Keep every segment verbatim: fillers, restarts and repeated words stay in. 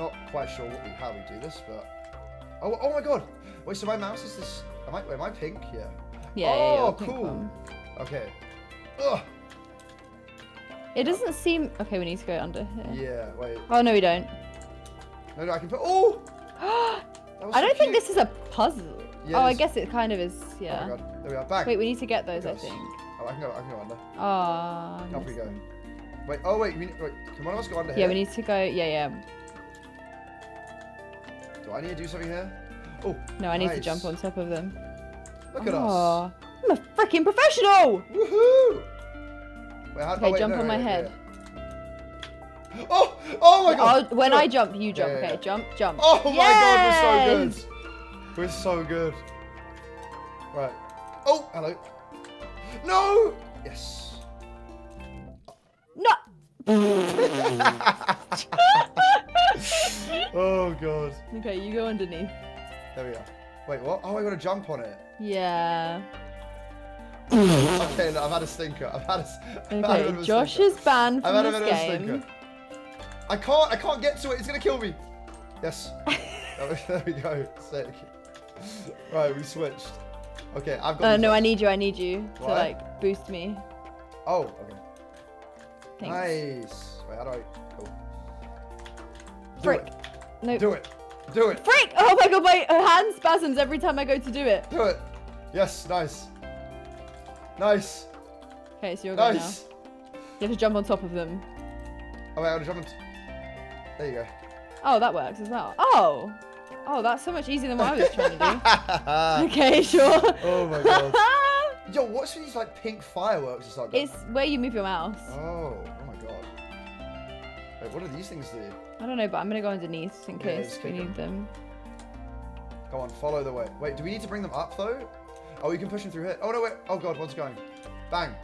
Not quite sure what we, how we do this, but... Oh, oh my god! Wait, so my mouse is this... Am I, wait, am I pink? Yeah. Yeah, oh, yeah, yeah, cool. Okay. Ugh. It doesn't seem... Okay, we need to go under here. Yeah, wait. Oh, no, we don't. No, no, I can put... Oh! I don't think this is a puzzle. Yeah, oh, I guess it kind of is, yeah. Oh my god, there we are. Back. Wait, we need to get those, I think. Oh, I can go, I can go under. Ah. Oh, off we go. Wait, oh wait, we, wait, can one of us go under here? Yeah, we need to go, yeah, yeah. Do I need to do something here? Oh, no, I nice. need to jump on top of them. Look at oh, us. I'm a freaking professional! Woohoo! Wait, how, okay, oh, wait, jump no, on my wait, head. Yeah. Oh! Oh my god! I'll, when oh. I jump, you jump. Yeah, yeah, yeah. Okay, jump, jump. Oh my yes! god, we're so good! We're so good. Right. Oh, hello. No! Yes. No! Oh god. Okay, you go underneath. There we are. Wait, what? Oh, I gotta jump on it. Yeah. Okay, no, I've had a stinker. I've had a. I've okay, had a Josh stinker. is banned from I've had this a game. Stinker. I can't. I can't get to it. It's gonna kill me. Yes. There we go. Sick. Right, we switched. Okay, I've got. Uh, no, no, I need you. I need you what? to like boost me. Oh. Okay. Thanks. Nice. Wait, how do I? Cool. Do Frick. It. No. Do it. Do it. Frick! Oh my god, my hand spasms every time I go to do it. Do it. Yes, nice. Nice. Okay, so you're going nice. now. You have to jump on top of them. Oh wait, I want to jump on top. There you go. Oh, that works as well. Oh. Oh, that's so much easier than what I was trying to do. Okay, sure. Oh my god. Yo, what's with these like pink fireworks or something? It's where you move your mouse. Oh, oh my god. Wait, what do these things do? I don't know, but I'm gonna go underneath in case yeah, we need them. them. Go on, follow the way. Wait, do we need to bring them up though? Oh, you can push them through here. Oh no, wait. Oh god, one's going. Bang.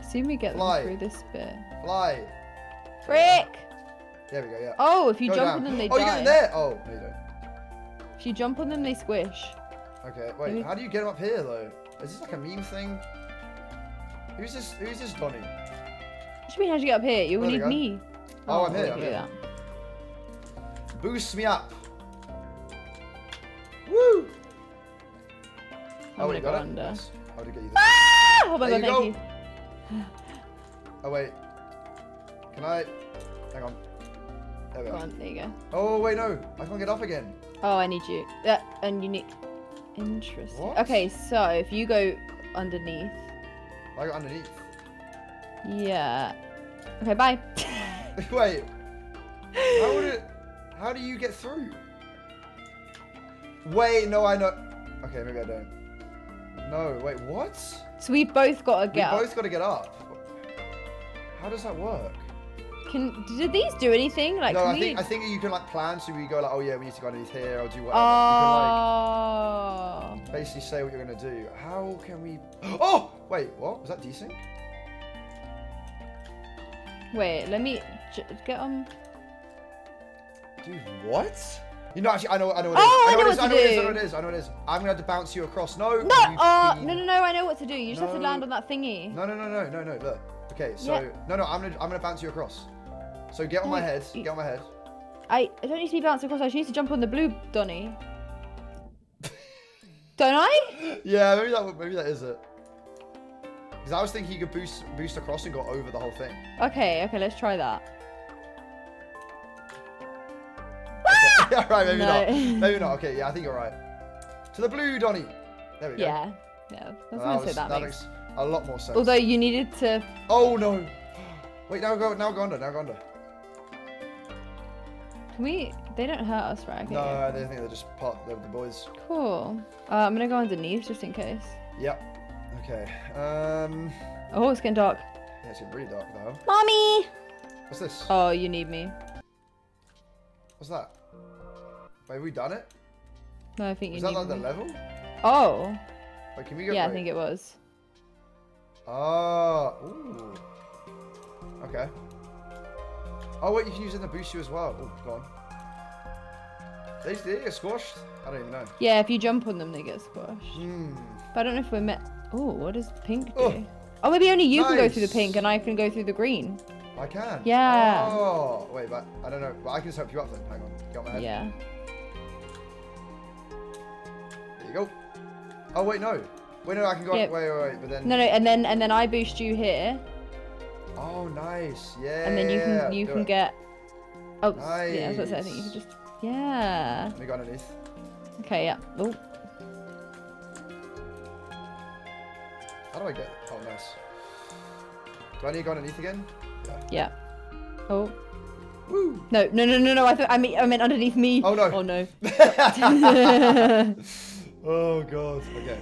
Assume we get Fly. them through this bit. Fly. Frick. There we go. Yeah. Oh, if you go jump down. on them, they oh, die. Oh, you get them there. Oh, no, you don't. If you jump on them, they squish. Okay. Wait. We... How do you get them up here though? Is this like a meme thing? Who's this? Who's this Donnie? What do you mean? How do you get up here? You will need me. Oh, oh, I'm here. I'm here. That. Boost me up. Woo! I'm oh, gonna go under. Yes. How did I get you this? Ah! Oh my there god, you thank go. you. Oh wait. Can I? Hang on. There we go. There you go. Oh wait, no. I can't get up again. Oh, I need you. That uh, and you need. Interesting. What? Okay, so if you go underneath. I go underneath. Yeah. Okay, bye. Wait. How would it? How do you get through? Wait, no, I know. Okay, maybe I don't. No, wait, what? So we both got to get. We both got to get up. How does that work? Can did these do anything? Like no, I we... think I think you can like plan. So we go like, oh yeah, we need to go underneath here. I'll do whatever. Oh. You can, like, basically say what you're gonna do. How can we? Oh, wait, what? Was that desync? Wait, let me j get on. Dude, what? You know, actually, I know, I know what it is. Oh, I know, I know what, what, what, is, I know what it is. I know what it is. I know what it is. I'm gonna have to bounce you across. No. No. Uh, no, no, no. I know what to do. You just no. have to land on that thingy. No, no, no, no, no, no. Look. Okay. So yeah. no, no. I'm gonna, I'm gonna bounce you across. So get on no, my head. You, get on my head. I, I don't need to be bounced across. I just need to jump on the blue Donnie. Don't I? Yeah. Maybe that. Maybe that is it. Because I was thinking you could boost, boost across and go over the whole thing. Okay. Okay. Let's try that. Yeah, right, maybe no. not. Maybe not. Okay, yeah, I think you're right. To the blue, Donnie. There we go. Yeah, yeah. I was oh, gonna say that, that makes... makes a lot more sense. Although you needed to. Oh no! Wait, now go, now go under, now go under. Can we? They don't hurt us, right? Okay, no, yeah. they think they're just part of the boys. Cool. Uh, I'm gonna go underneath just in case. Yep. Okay. Um. Oh, it's getting dark. Yeah, it's getting really dark now. Mommy. What's this? Oh, you need me. What's that? Wait, have we done it? No, I think you need me. Was that like the level? Oh. Wait, can we go? Yeah, right? I think it was. Ah. Ooh. Okay. Oh, wait, you can use it to boost you as well. Oh, go on. They, they get squashed? I don't even know. Yeah, if you jump on them, they get squashed. Mm. But I don't know if we're met. Oh, what does pink do? Oh, oh maybe only you nice. can go through the pink and I can go through the green. I can. Yeah. Oh, wait, but I don't know. But I can just help you up then. Hang on. Got my head. Yeah. There you go. Oh wait, no. Wait, no, I can go. Yeah. Up. Wait, wait, wait. But then. No, no, and then and then I boost you here. Oh, nice. Yeah. And then you can you do can it. Get. Oh, nice. Yeah. I was about to say, I think you can just. Yeah. Let me go underneath. Okay. Yeah. Oh. How do I get? Oh, nice. Do I need to go underneath again? Yeah. Yeah. Oh. Woo. No, no, no, no, no. I thought I mean I meant underneath me. Oh no. Oh no. Oh god. Okay.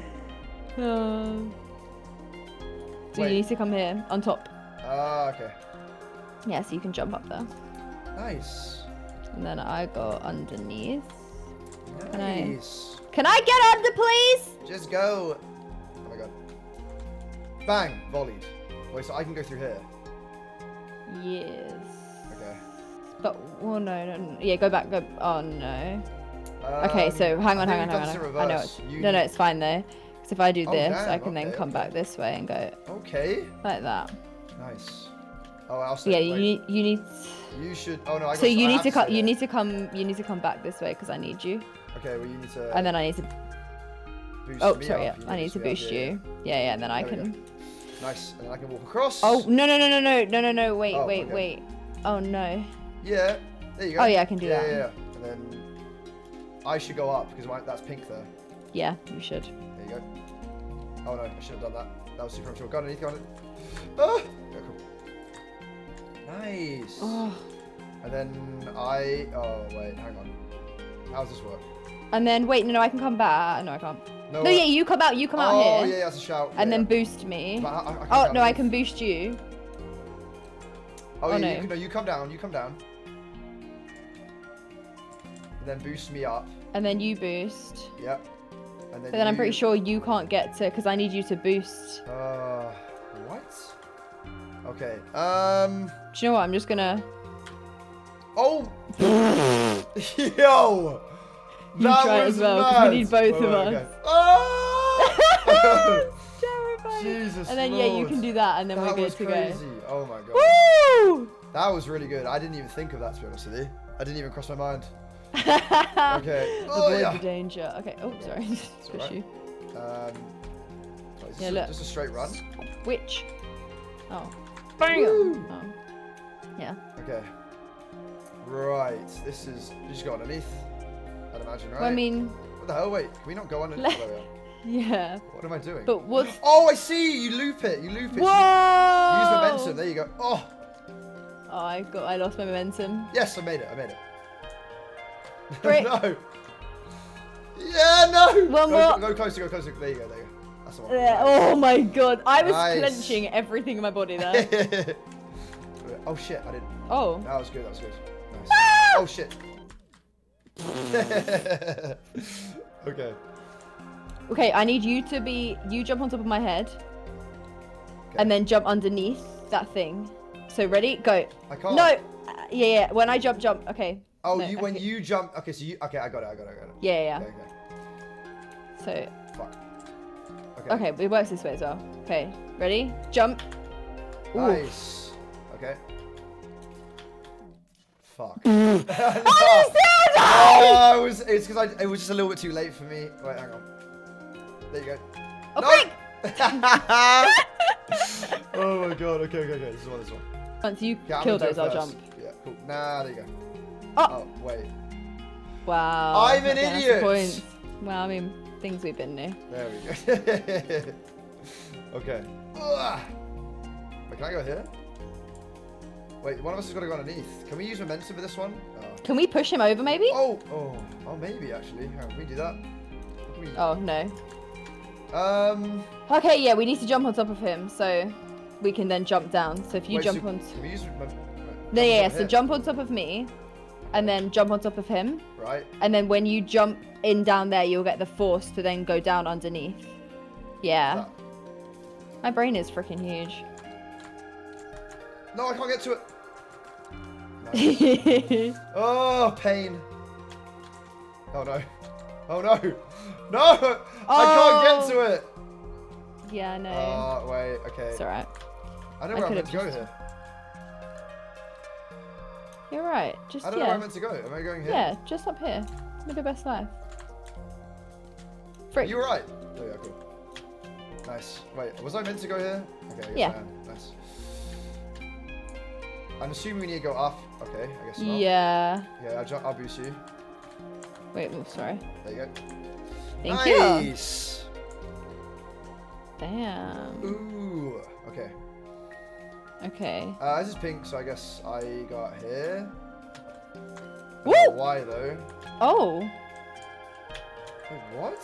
Um. So Wait. you need to come here on top. Ah, uh, okay. Yeah, so you can jump up there. Nice. And then I go underneath. Nice. Can I? Can I get under, please? Just go. Oh my god. Bang! Volleyed. Wait, so I can go through here? Yes. Okay. But, well, no, no, no. Yeah, go back, go, oh, no. Um, okay, so hang on, hang on, hang on. I know it's, no, no, it's fine, though. Because if I do oh, this, damn, I can okay, then come okay. back this way and go. Okay. Like that. Nice. Oh, I'll stay. Yeah, you need, you need... You should, oh, no, I got So you I need to come, you need to come, you need to come back this way, because I need you. Okay, well, you need to... And then I need to... Boost oh, me sorry, up. Yeah, I need to boost you. Yeah, yeah, and then there I can... Nice, and then I can walk across. Oh, no, no, no, no, no, no, no, no, wait, oh, wait, okay. wait. Oh, no. Yeah, there you go. Oh, yeah, I can do yeah, that. Yeah, yeah, and then I should go up because my, that's pink there. Yeah, you should. There you go. Oh, no, I should have done that. That was super immature. Got underneath, got underneath. Ah! Yeah, cool. Nice. Oh. And then I, oh, wait, hang on. How does this work? And then, wait, no, no, I can come back. No, I can't. No, no yeah, you come out, you come oh, out here. Oh, yeah, yeah, that's a shout. Yeah, and then yeah. boost me. I, I, I oh, no, I can boost you. Oh, oh yeah, no. You, can, no, you come down, you come down. And then boost me up. And then you boost. Yep. And then But then you... I'm pretty sure you can't get to, because I need you to boost. Uh, what? Okay, um... Do you know what, I'm just gonna... Oh! Yo! You that try was as well, because we need both oh, of us. Okay. Oh! Terrifying. Jesus And then, Lord. yeah, you can do that, and then that we're good to crazy. go. Oh, my God. Woo! That was really good. I didn't even think of that, to be honest with you. I didn't even cross my mind. Okay. Oh, Avoid yeah. the danger. Okay. Oh, sorry. Push right. you. Um, oh, yeah, look. Just a straight run. Which? Oh. Bang! Oh. Yeah. Okay. Right. This is... You just go underneath. I'd imagine, right? Well, I mean... What the hell? Wait, can we not go under? Yeah. What am I doing? But what? Oh, I see! You loop it! You loop it! Whoa! You use momentum. There you go. Oh! Oh, I got... I lost my momentum. Yes, I made it. I made it. Brick. No! Yeah, no! One no, more. Go, go closer, go closer. There you go, there you go. That's the one. Yeah. Oh, my God. I was nice. clenching everything in my body there. Oh, shit. I didn't. Oh. That was good. That was good. Nice. Ah! Oh, shit. Okay. Okay, I need you to be. You jump on top of my head, okay. and then jump underneath that thing. So ready, go. I can't. No. Uh, yeah, yeah. When I jump, jump. Okay. Oh, no, you okay. when you jump. Okay, so you. Okay, I got it. I got it. I got it. Yeah, yeah. Okay, okay. So. Fuck. Okay. Okay, it works this way as well. Okay, ready, jump. Ooh. Nice. Okay. Fuck. no. Oh, oh, I was, it's because it was just a little bit too late for me. Wait, hang on. There you go. Oh, no! Oh my god, okay, okay, okay. This is one, this one. Once you yeah, kill those, I'll jump. Yeah, cool. Nah, there you go. Oh, oh wait. Wow. I'm an okay, idiot! Well, I mean, things we've been new. There we go. Okay. Ugh. Wait, can I go here? Wait, one of us has got to go underneath. Can we use momentum for this one? Oh. Can we push him over, maybe? Oh, oh, oh, maybe actually. How can we do that? We... Oh no. Um. Okay, yeah, we need to jump on top of him, so we can then jump down. So if you Wait, jump so on. Can we use momentum? No, yeah, yeah. So jump on top of me, and then jump on top of him. Right. And then when you jump in down there, you'll get the force to then go down underneath. Yeah. That... My brain is freaking huge. No, I can't get to it. No. Oh, pain. Oh, no. Oh, no. No! Oh. I can't get to it. Yeah, no. Oh, wait, okay. It's all right. I don't know where I'm going to go here. You're right. Just I don't yeah. know where I'm meant to go. Am I going here? Yeah, just up here. Live your best life. Free. You're right. Oh yeah, cool. Nice. Wait, was I meant to go here? Okay, I guess yeah. I am. Nice. I'm assuming we need to go off. Okay, I guess. Not. Yeah. Yeah, I'll, I'll boost you. Wait, oh, sorry. There you go. Thank nice. you. Nice. Damn. Ooh. Okay. Okay. Uh, this is pink, so I guess I got here. Woo! I don't know why though? Oh. Wait, what?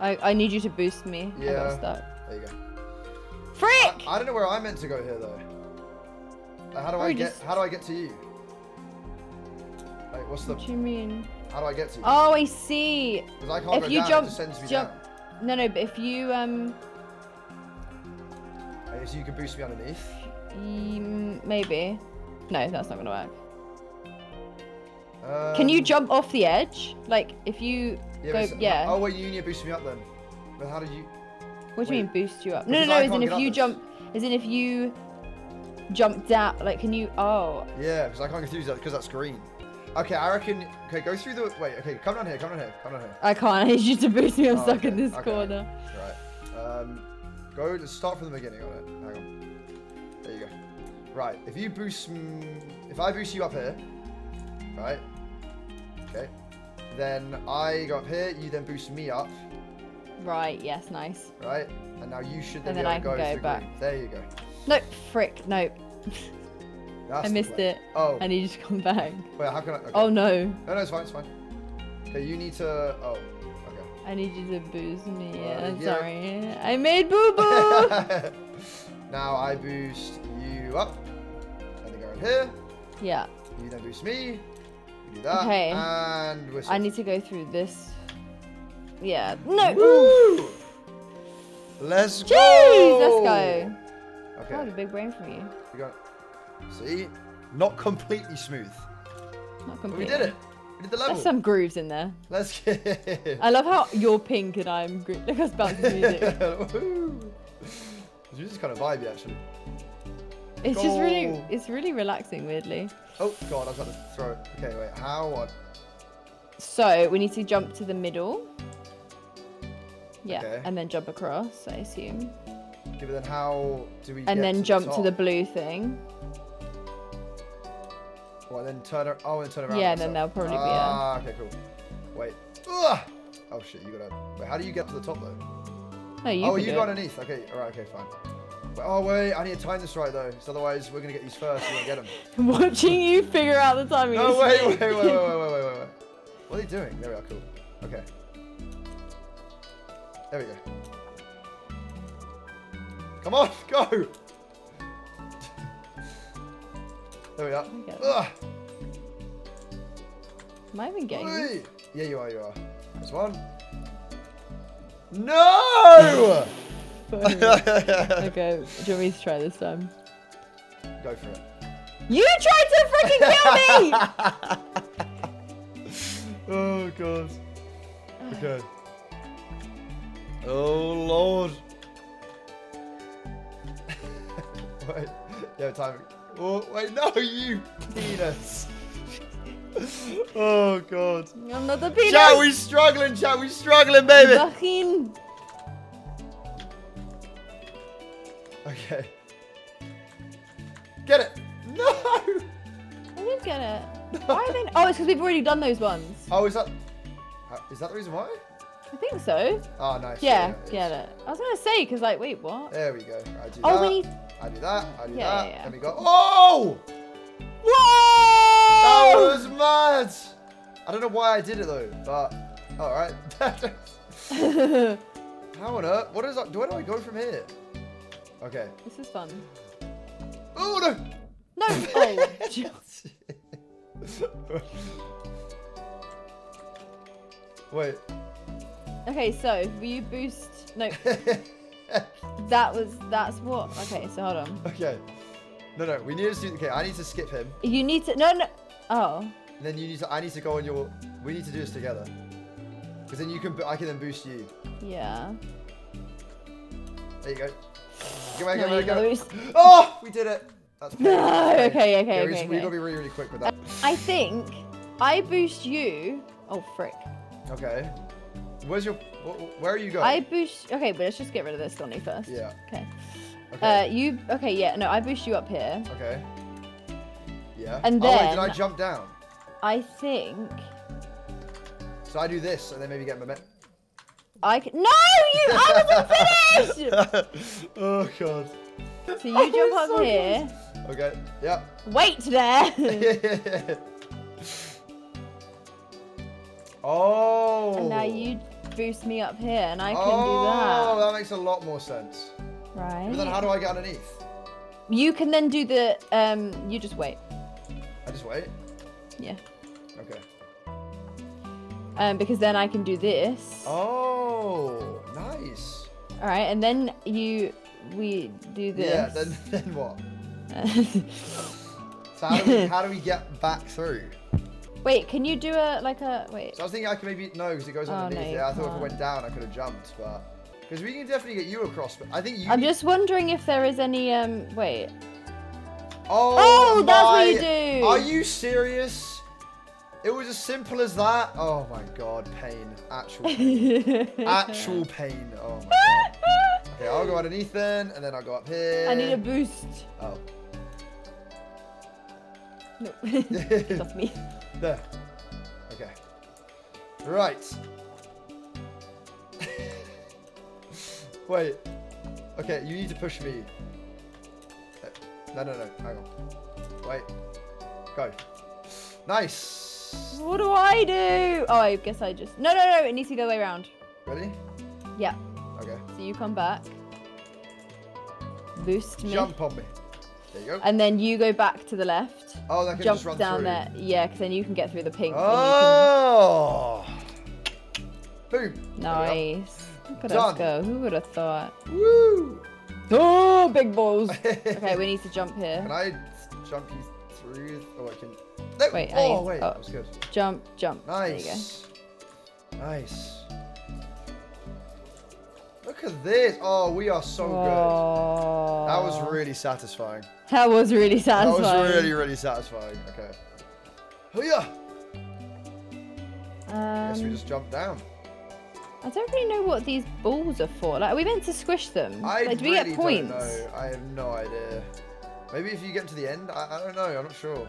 I I need you to boost me. Yeah. I got stuck. There you go. Frick! I, I don't know where I'm meant to go here though. How do or I get? Just... How do I get to you? Like, what's the? What do you mean? How do I get to you? Oh, I see. Because I can't if go you down, jump, it just sends me jump... down. No, no, but if you um. I guess you can boost me underneath. Mm, maybe. No, that's not gonna work. Um... Can you jump off the edge? Like, if you yeah, go, yeah. Oh wait, you need to boost me up then. But how do you? What do wait. you mean boost you up? Because no, no, no. As in if you this. jump, as in if you. Jump down, like, can you? Oh, yeah, because I can't get through that because that's green. Okay, I reckon. Okay, go through the wait. Okay, come down here, come down here, come down here. I can't. I need you to boost me. I'm oh, stuck okay, in this okay. corner. Right. Um, go to start from the beginning on it. Hang on. There you go. Right. If you boost, if I boost you up here, right? Okay. Then I go up here. You then boost me up. Right. Yes. Nice. Right. And now you should then, and then be able I can to go, go back. Green. There you go. No, frick, no. I missed it. Oh. I need you to come back. Wait, how can I? Okay. Oh, no. No, no, it's fine, it's fine. Okay, you need to... Oh, okay. I need you to boost me. Uh, I'm yeah. sorry. I made boo-boo! Now I boost you up. And then go in here. Yeah. You then boost me. You do that. Okay. And whistle. I need to go through this. Yeah. No! Woo! Let's Jeez, go! Let's go. Okay. That was a big brain from you. You got see? Not completely smooth. Not completely. But we did it. We did the level. There's some grooves in there. Let's get it. I love how you're pink and I'm green. Look at us bouncing music. This is kind of vibey, actually. It's go. just really, it's really relaxing, weirdly. Oh, God, I was about to throw it. Okay, wait, how? I... So, we need to jump to the middle. Yeah, okay. And then jump across, I assume. But then how do we? And get then to jump the to the blue thing. Well, and then turn around. Oh, and turn around. Yeah, and then they'll probably ah, be. Ah, okay, cool. Wait. Ugh! Oh shit! You gotta. Wait, how do you get to the top though? No, you. Oh, you got underneath. Okay, all right, okay, fine. Wait, oh wait, I need to time this right though, because otherwise we're gonna get these first and we'll get them. Watching you figure out the timing. No, wait, wait, wait, wait, wait, wait, wait, wait, wait. What are they doing? There we are. Cool. Okay. There we go. Come on, go! There we are. Ugh. Am I even getting you? Yeah, you are, you are. That's one. No! Okay, do you want me to try this time? Go for it. You tried to freaking kill me! Oh, God. Okay. Oh, Lord. Wait, yeah, timing. Oh, wait, no, you penis. Oh, God. I'm not the penis. Chat, we struggling, chat, we struggling, baby. Fucking. Okay. Get it. No. I didn't get it. Why are they... Oh, it's because we've already done those ones. Oh, is that... Is that the reason why? I think so. Oh, nice. Yeah, yeah, yeah, that. I was going to say, because, like, wait, what? There we go. I do oh, that. We... I do that. I do yeah, that. Yeah, yeah. Then we go. Oh! Whoa! That was mad. I don't know why I did it, though, but... All right. How on earth? What is that? Where do I go from here? Okay. This is fun. Oh, no! No! Oh, just... Wait. Okay, so will you boost? No, that was that's what. Okay, so hold on. Okay, no, no, we need to do. Okay, I need to skip him. You need to no, no. Oh. And then you need to. I need to go on your. We need to do this together. Because then you can. I can then boost you. Yeah. There you go. Go back, go back, go back. Oh, we did it. That's no. Okay, okay, okay. Yeah, we okay, just, okay. We gotta be really, really quick with that. I think I boost you. Oh, frick. Okay. Where's your... Where are you going? I boost... Okay, but let's just get rid of this Donnie first. Yeah. Okay. Okay. Uh, you... Okay, yeah. No, I boost you up here. Okay. Yeah. And then... Oh, wait, did I jump down? I think... So I do this, and then maybe get my... I can... No! You... I wasn't finished! Oh, God. So you oh, jump up so here. Good. Okay. Yeah. Wait there! Oh. And now you boost me up here, and I can oh, do that. Oh, that makes a lot more sense. Right. But then how do I get underneath? You can then do the, um, you just wait. I just wait? Yeah. Okay. Um, because then I can do this. Oh, nice. All right, and then you, we do this. Yeah, then, then what? So how do, we, how do we get back through? Wait, can you do a, like a, wait. So I was thinking I could maybe, no, because it goes underneath. Oh, no, yeah, I thought if I went down, I could have jumped, but. Because we can definitely get you across, but I think you I'm need... just wondering if there is any, um, wait. Oh, oh my... that's what you do. Are you serious? It was as simple as that. Oh my God, pain, actual pain. Actual pain, oh my God. Okay, I'll go underneath then, and then I'll go up here. I need a boost. Oh. No, that's me. There. Okay. Right. Wait. Okay, you need to push me. No, no, no. Hang on. Wait. Go. Nice. What do I do? Oh, I guess I just... No, no, no. It needs to go the way around. Ready? Yeah. Okay. So you come back. Boost me. Jump on me. There you go. And then you go back to the left. Oh, that can jump just run down through. There. Yeah, because then you can get through the pink. Oh! Can... Boom. Nice. Look at us go. Who would have thought? Woo! Oh, big balls. Okay, we need to jump here. Can I jump you through? Oh, I can. No. Wait. Oh, I... wait. Oh. That was good. Jump, jump. Nice. There you go. Nice. Look at this. Oh, we are so Whoa. Good. That was really satisfying. That was really satisfying. That was really, really satisfying. Okay. Hoo-yah! Um, I guess we just jumped down. I don't really know what these balls are for. Like, are we meant to squish them? I like, do really we get points? Don't know. I have no idea. Maybe if you get to the end? I, I don't know. I'm not sure.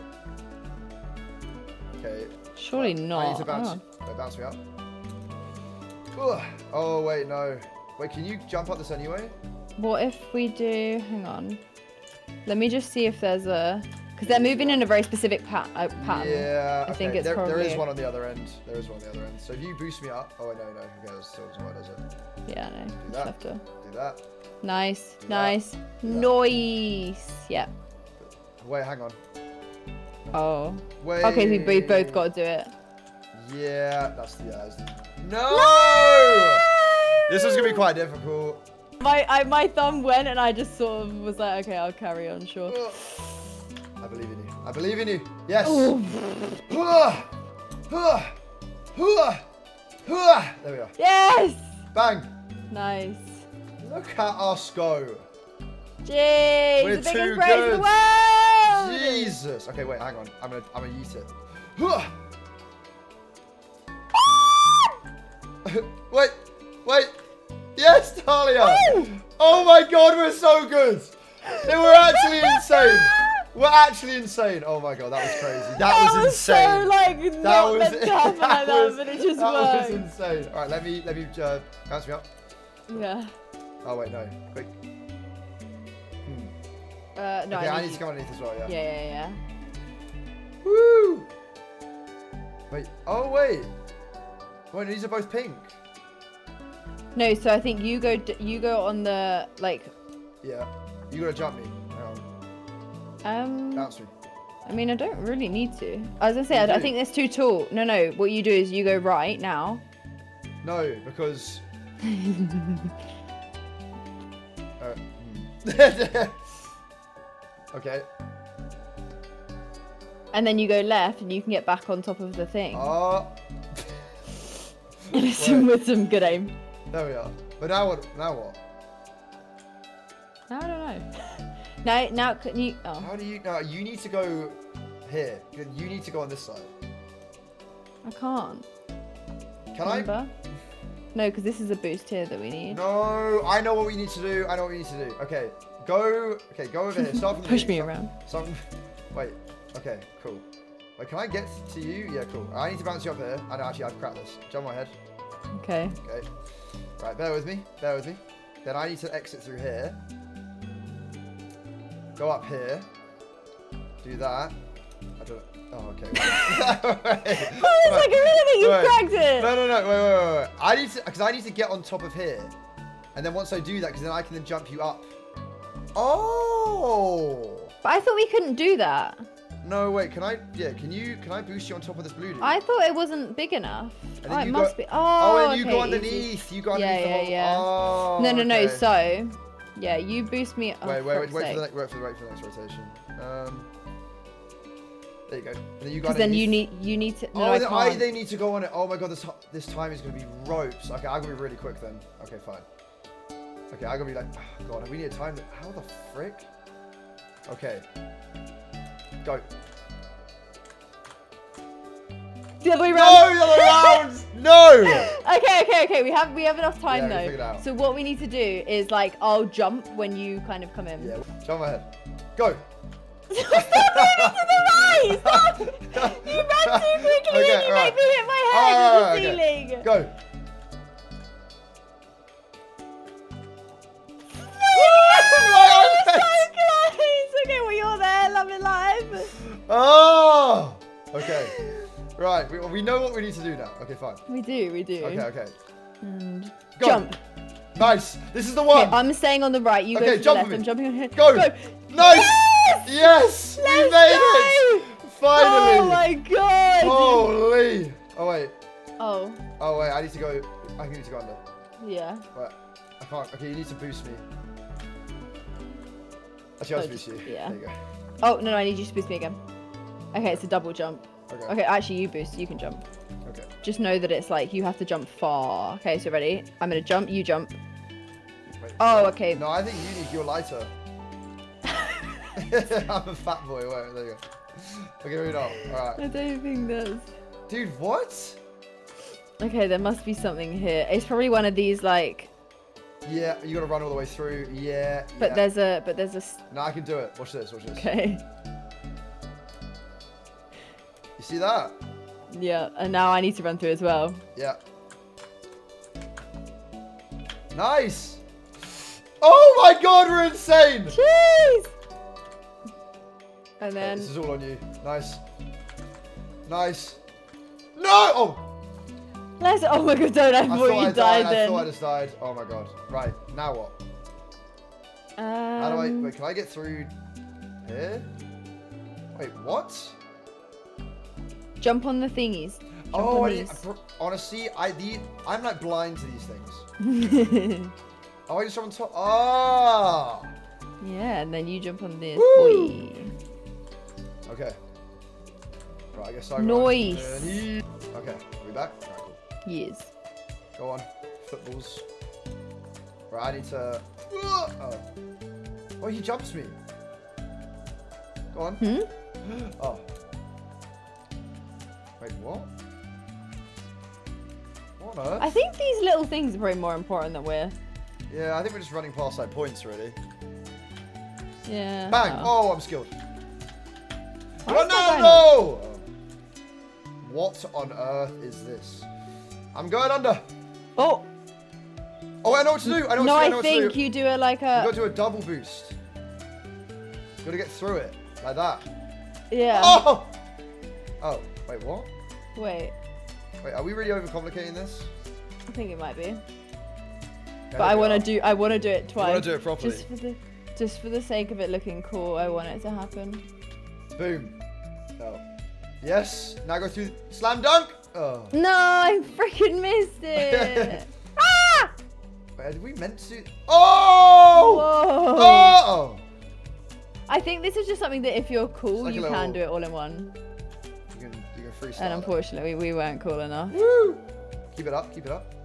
Okay. Surely well, not. I need to bounce, oh. bounce me up. Ooh. Oh, wait, no. Wait, can you jump up this anyway? What if we do... Hang on. Let me just see if there's a... Because they're moving in a very specific pat uh, pattern. Yeah, I okay. think it's there, probably... There is one on the other end. There is one on the other end. So if you boost me up... Oh, wait, no, no. Okay, that's still as well, does it? Yeah, no. Do that. Have to... Do that. Nice. Do nice. That. Nice. Yeah. Wait, hang on. Oh. Wait. Okay, so we both got to do it. Yeah, that's the... Yeah, that's the... No! No! This was going to be quite difficult. My I, my thumb went and I just sort of was like, okay, I'll carry on, sure. I believe in you. I believe in you. Yes. There we are. Yes. Bang. Nice. Look at us go. Jeez. We're the biggest too brace good. In the world. Jesus. Okay, wait, hang on. I'm going to I'm gonna eat it. Wait. Wait. Yes, Talia. Woo! Oh my God, we're so good. We're actually insane. We're actually insane. Oh my God, that was crazy. That, that was insane. So, like, that not was meant to happen that like was, that, but it just that worked. That was insane. All right, let me let me uh, bounce me up. Yeah. Oh wait, no. Quick. Hmm. Uh, no. Okay, I need, I need to, to come underneath as well. Yeah. Yeah, yeah, yeah. Woo! Wait. Oh wait. Wait, these are both pink. No, so I think you go d you go on the, like... Yeah, you gotta jump me. Um, Bounce me. I mean, I don't really need to. As I said, I think that's too tall. No, no, what you do is you go right now. No, because... uh, mm. Okay. And then you go left and you can get back on top of the thing. Oh. With some, with some good aim. There we are. But now what? Now what? I don't know. Now, now can you? Oh. How do you? Now you need to go here. You need to go on this side. I can't. Can Remember? I? No, because this is a boost here that we need. No, I know what we need to do. I know what we need to do. Okay, go. Okay, go over here. Start from Push me Start around. Start from... Wait. Okay, cool. Wait, can I get to you? Yeah, cool. I need to bounce you up here. I don't actually. I've cracked this. Jump my head. Okay. Okay. Right, bear with me. Bear with me. Then I need to exit through here. Go up here. Do that. I don't. Oh, okay. Well, it's like a minute that you cracked it. No, no, no. Wait, wait, wait. wait. I need to, because I need to get on top of here, and then once I do that, because then I can then jump you up. Oh. But I thought we couldn't do that. No, wait. Can I? Yeah. Can you? Can I boost you on top of this blue dude? I thought it wasn't big enough. Oh, it must go, be. Oh. Oh, and you okay, go underneath. Easy. You go underneath. Yeah, the yeah, whole, yeah. Oh, no, no, okay. no. So, yeah, you boost me. Oh, wait, wait, wait, wait for the wait for the wait for the next rotation. Um. There you go. And then you got then you need you need to. No, oh, I can't. I, they need to go on it. Oh my god, this this time is gonna be ropes. Okay, I'm gonna be really quick then. Okay, fine. Okay, I'm gonna be like, oh god, we need a time. How the frick? Okay, go. The other way round. No, the other round. No. Okay, okay, okay. We have we have enough time yeah, though. So what we need to do is like, I'll jump when you kind of come in. Yeah, jump my head. Go. Stop moving to the right! Stop! You ran too quickly okay, and you right. made me hit my head oh, with the ceiling! Okay. Go! Oh, no, so close! Okay, well you're there, love it live! Oh! Okay. Right, we, we know what we need to do now. Okay, fine. We do, we do. Okay, okay. And go. Jump! Nice! This is the one! Okay, I'm staying on the right, you okay, go to jump the left, I'm jumping on here. Go! go. Nice! Yes! Yes! We made go. it! Finally! Oh my god! Holy! Oh wait. Oh. Oh wait, I need to go. I need to go under. Yeah. Wait, I can't. Okay, you need to boost me. Actually, I'll oh, boost you. Yeah. There you go. Oh, no, no, I need you to boost me again. Okay, it's a double jump. Okay. Okay, actually, you boost. You can jump. Okay. Just know that it's like you have to jump far. Okay, so ready? I'm gonna jump, you jump. Wait, oh, okay. No, I think you need your lighter. I'm a fat boy. Wait, there you go. Okay, read off. All right. I don't think that's. Dude, what? Okay, there must be something here. It's probably one of these like. Yeah, you gotta run all the way through. Yeah. But yeah. there's a, but there's a. No, I can do it. Watch this. Watch this. Okay. You see that? Yeah, and now I need to run through as well. Yeah. Nice. Oh my god, we're insane. Jeez. And then... Okay, this is all on you. Nice. Nice. No! Oh! Let's... Oh my god, don't I, I thought you I died, died then. I thought I just died. Oh my god. Right, now what? Um... How do I... Wait, can I get through here? Wait, what? Jump on the thingies. Jump oh, I did, honestly, I need, I'm like blind to these things. Oh, I just jump on top. Ah! Oh. Yeah, and then you jump on this. Woo! Boy. Okay. Right, I guess I Nice. Okay, are we back? Right, cool. Yes. Go on. Footballs. Right, I need to... Oh. Oh, he jumps me. Go on. Hmm? Oh. Wait, what? What on earth? I think these little things are probably more important than we're... Yeah, I think we're just running past side points, really. Yeah. Bang! Oh, oh I'm skilled. Oh, no, no! What on earth is this? I'm going under. Oh. Oh, I know what to do. I know what no, to do. I, know I what think to do. you do it like a. You got to do a double boost. Got to get through it like that. Yeah. Oh. Oh. Wait, what? Wait. Wait, are we really overcomplicating this? I think it might be. Okay, but I want to do. I want to do it twice. I want to do it properly. Just for the, just for the sake of it looking cool, I want it to happen. Boom. Oh. Yes. Now go through. Slam dunk. Oh. No, I freaking missed it. Ah! Wait, we meant to. Oh! Whoa. Oh! I think this is just something that if you're cool, like you can do it all in one. You can, you can freestyle. And unfortunately, we, we weren't cool enough. Woo! Keep it up. Keep it up.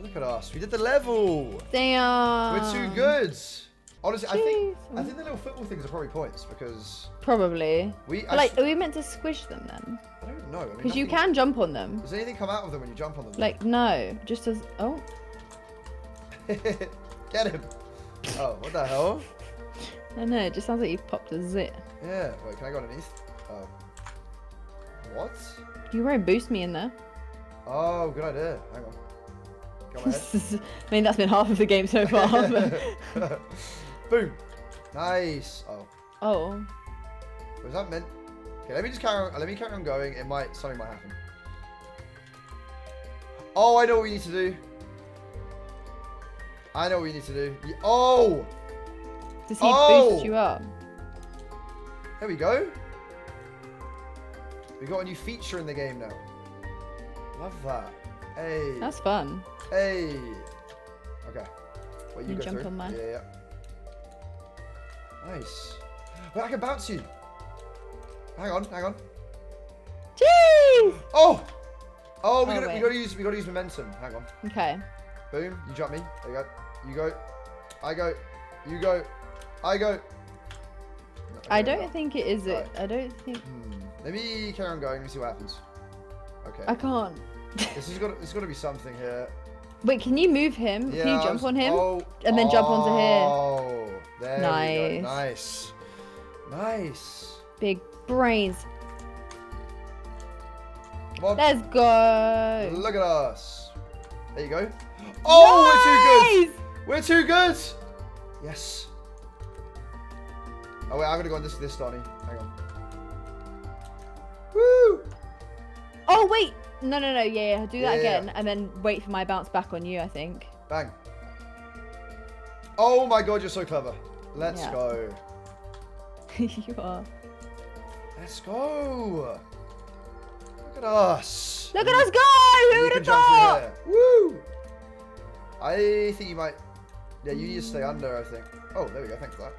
Look at us. We did the level. Damn. We're too good. Honestly, Jeez. I think I think the little football things are probably points because probably we I like. Are we meant to squish them then? I don't know. Because I mean, you can jump on them. Does anything come out of them when you jump on them? Like no, just as oh. Get him! Oh, what the hell? I know. It just sounds like you popped a zit. Yeah. Wait, can I go underneath? Oh. What? You won't boost me in there. Oh, good idea. Hang on. Got my head. I mean, that's been half of the game so far. But... Boom! Nice. Oh. Oh. Was that meant? Okay, let me just carry on. Let me carry on going. It might something might happen. Oh, I know what we need to do. I know what we need to do. Oh. Does he oh! boost you up? There we go. We got a new feature in the game now. Love that. Hey. That's fun. Hey. Okay. Well, you, you go jump through. on mine. Yeah, yeah. Nice. Wait, I can bounce you. Hang on, hang on. Jeez. Oh. Oh, we oh, gotta, we gotta use, we gotta use momentum. Hang on. Okay. Boom. You jump me. There you go. You go. I go. You go. I go. No, I, I don't that. think it is right. it. I don't think. Hmm. Let me carry on going and see what happens. Okay. I can't. This has got. There's got to be something here. Wait, can you move him? Yeah, can you jump was, on him oh, and then oh, jump onto here? Oh, there nice. we go. Nice. Nice. Big brains. Come on. Let's go. Look at us. There you go. Oh, nice! We're too good. We're too good. Yes. Oh wait, I'm gonna go on this this Donnie. Hang on. Woo! Oh wait! No no no, yeah, yeah. do that yeah, again yeah. and then wait for my bounce back on you, I think. Bang. Oh my god, you're so clever. Let's yeah. go. You are. Let's go. Look at us. Look at us go! Who would have thought? Woo! I think you might Yeah, you just stay under, I think. Oh, there we go. Thanks for that.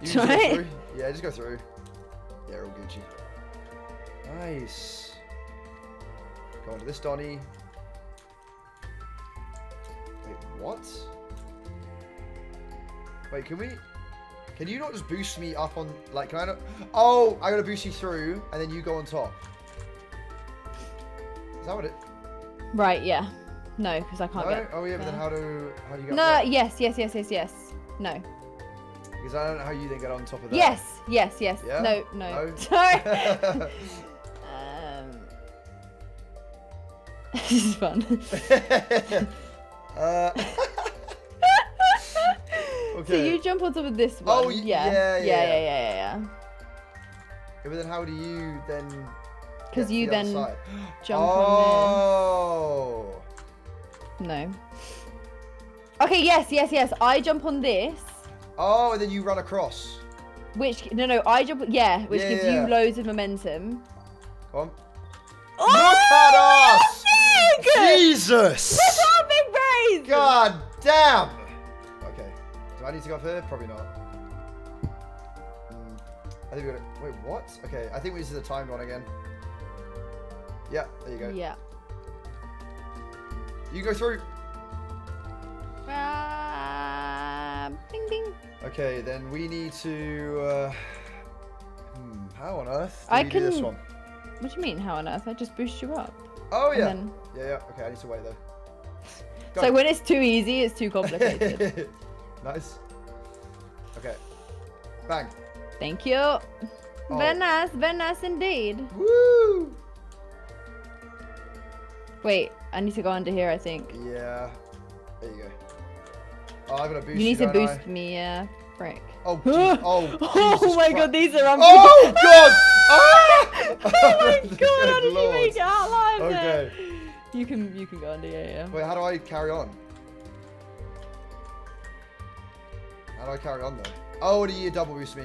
You just right? go through. Yeah, just go through. Yeah, all Gucci. Nice. Go on to this, Donnie. Wait, what? Wait, can we... Can you not just boost me up on... Like, can I not... Oh, I gotta boost you through, and then you go on top. Is that what it... Right, yeah. No, because I can't no? get... Oh, yeah, but yeah. then how do... How do you get... No, yes, yes, yes, yes, yes. No. Because I don't know how you then get on top of that. Yes, yes, yes. Yeah? No, no. No. Sorry. um... This is fun. uh... Okay. So you jump on top of this one. Oh, yeah. Yeah, yeah, yeah, yeah, yeah. yeah, yeah, yeah. But then how do you then... Because you the then jump oh. on there. Oh... No. Okay, yes, yes, yes. I jump on this. Oh, and then you run across. Which, no, no, I jump, yeah, which yeah, gives yeah. you loads of momentum. Come on. Oh, look at us! Jesus! That's our big brains! God damn! Okay, do I need to go up here? Probably not. Mm, I think we're gonna, wait, what? Okay, I think this is the timed one again. Yeah, there you go. Yeah. You go through. Uh, bing, bing. Okay, then we need to. Uh, hmm, how on earth? Do I we can. Do this one? What do you mean? How on earth? I just boost you up. Oh yeah. Then... Yeah, yeah. Okay, I need to wait though. Go so on. When it's too easy, it's too complicated. Nice. Okay. Bang. Thank you. Oh. Very nice. Very nice indeed. Woo. Wait. I need to go under here, I think. Yeah. There you go. Oh, I've got to boost you. You need to boost I? me, yeah. Frick. Oh, geez. Oh, oh my Christ. God, these are unbelievable. Oh, God! Ah! Oh, my God, how did Lord. you make it out alive okay. there? You can, you can go under, yeah, yeah. Wait, how do I carry on? How do I carry on, though? Oh, do you double boost me?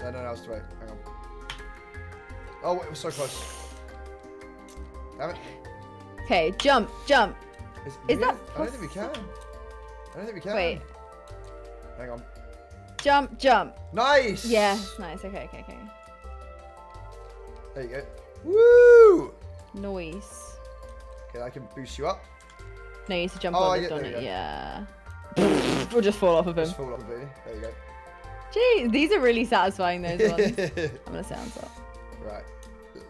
No, no, no, I was straight. Hang on. Oh, wait, it was so close. Damn it. Okay, jump, jump. Is, Is that possible? I don't think we can. I don't think we can. Wait. Hang on. Jump, jump. Nice. Yeah, nice. Okay, okay, okay. There you go. Woo! Nice. Okay, I can boost you up. No, you need to jump oh, on it, yeah. We'll just fall off of him. Just fall off of him. There you go. Jeez, these are really satisfying, those ones. I'm gonna sound up. Right.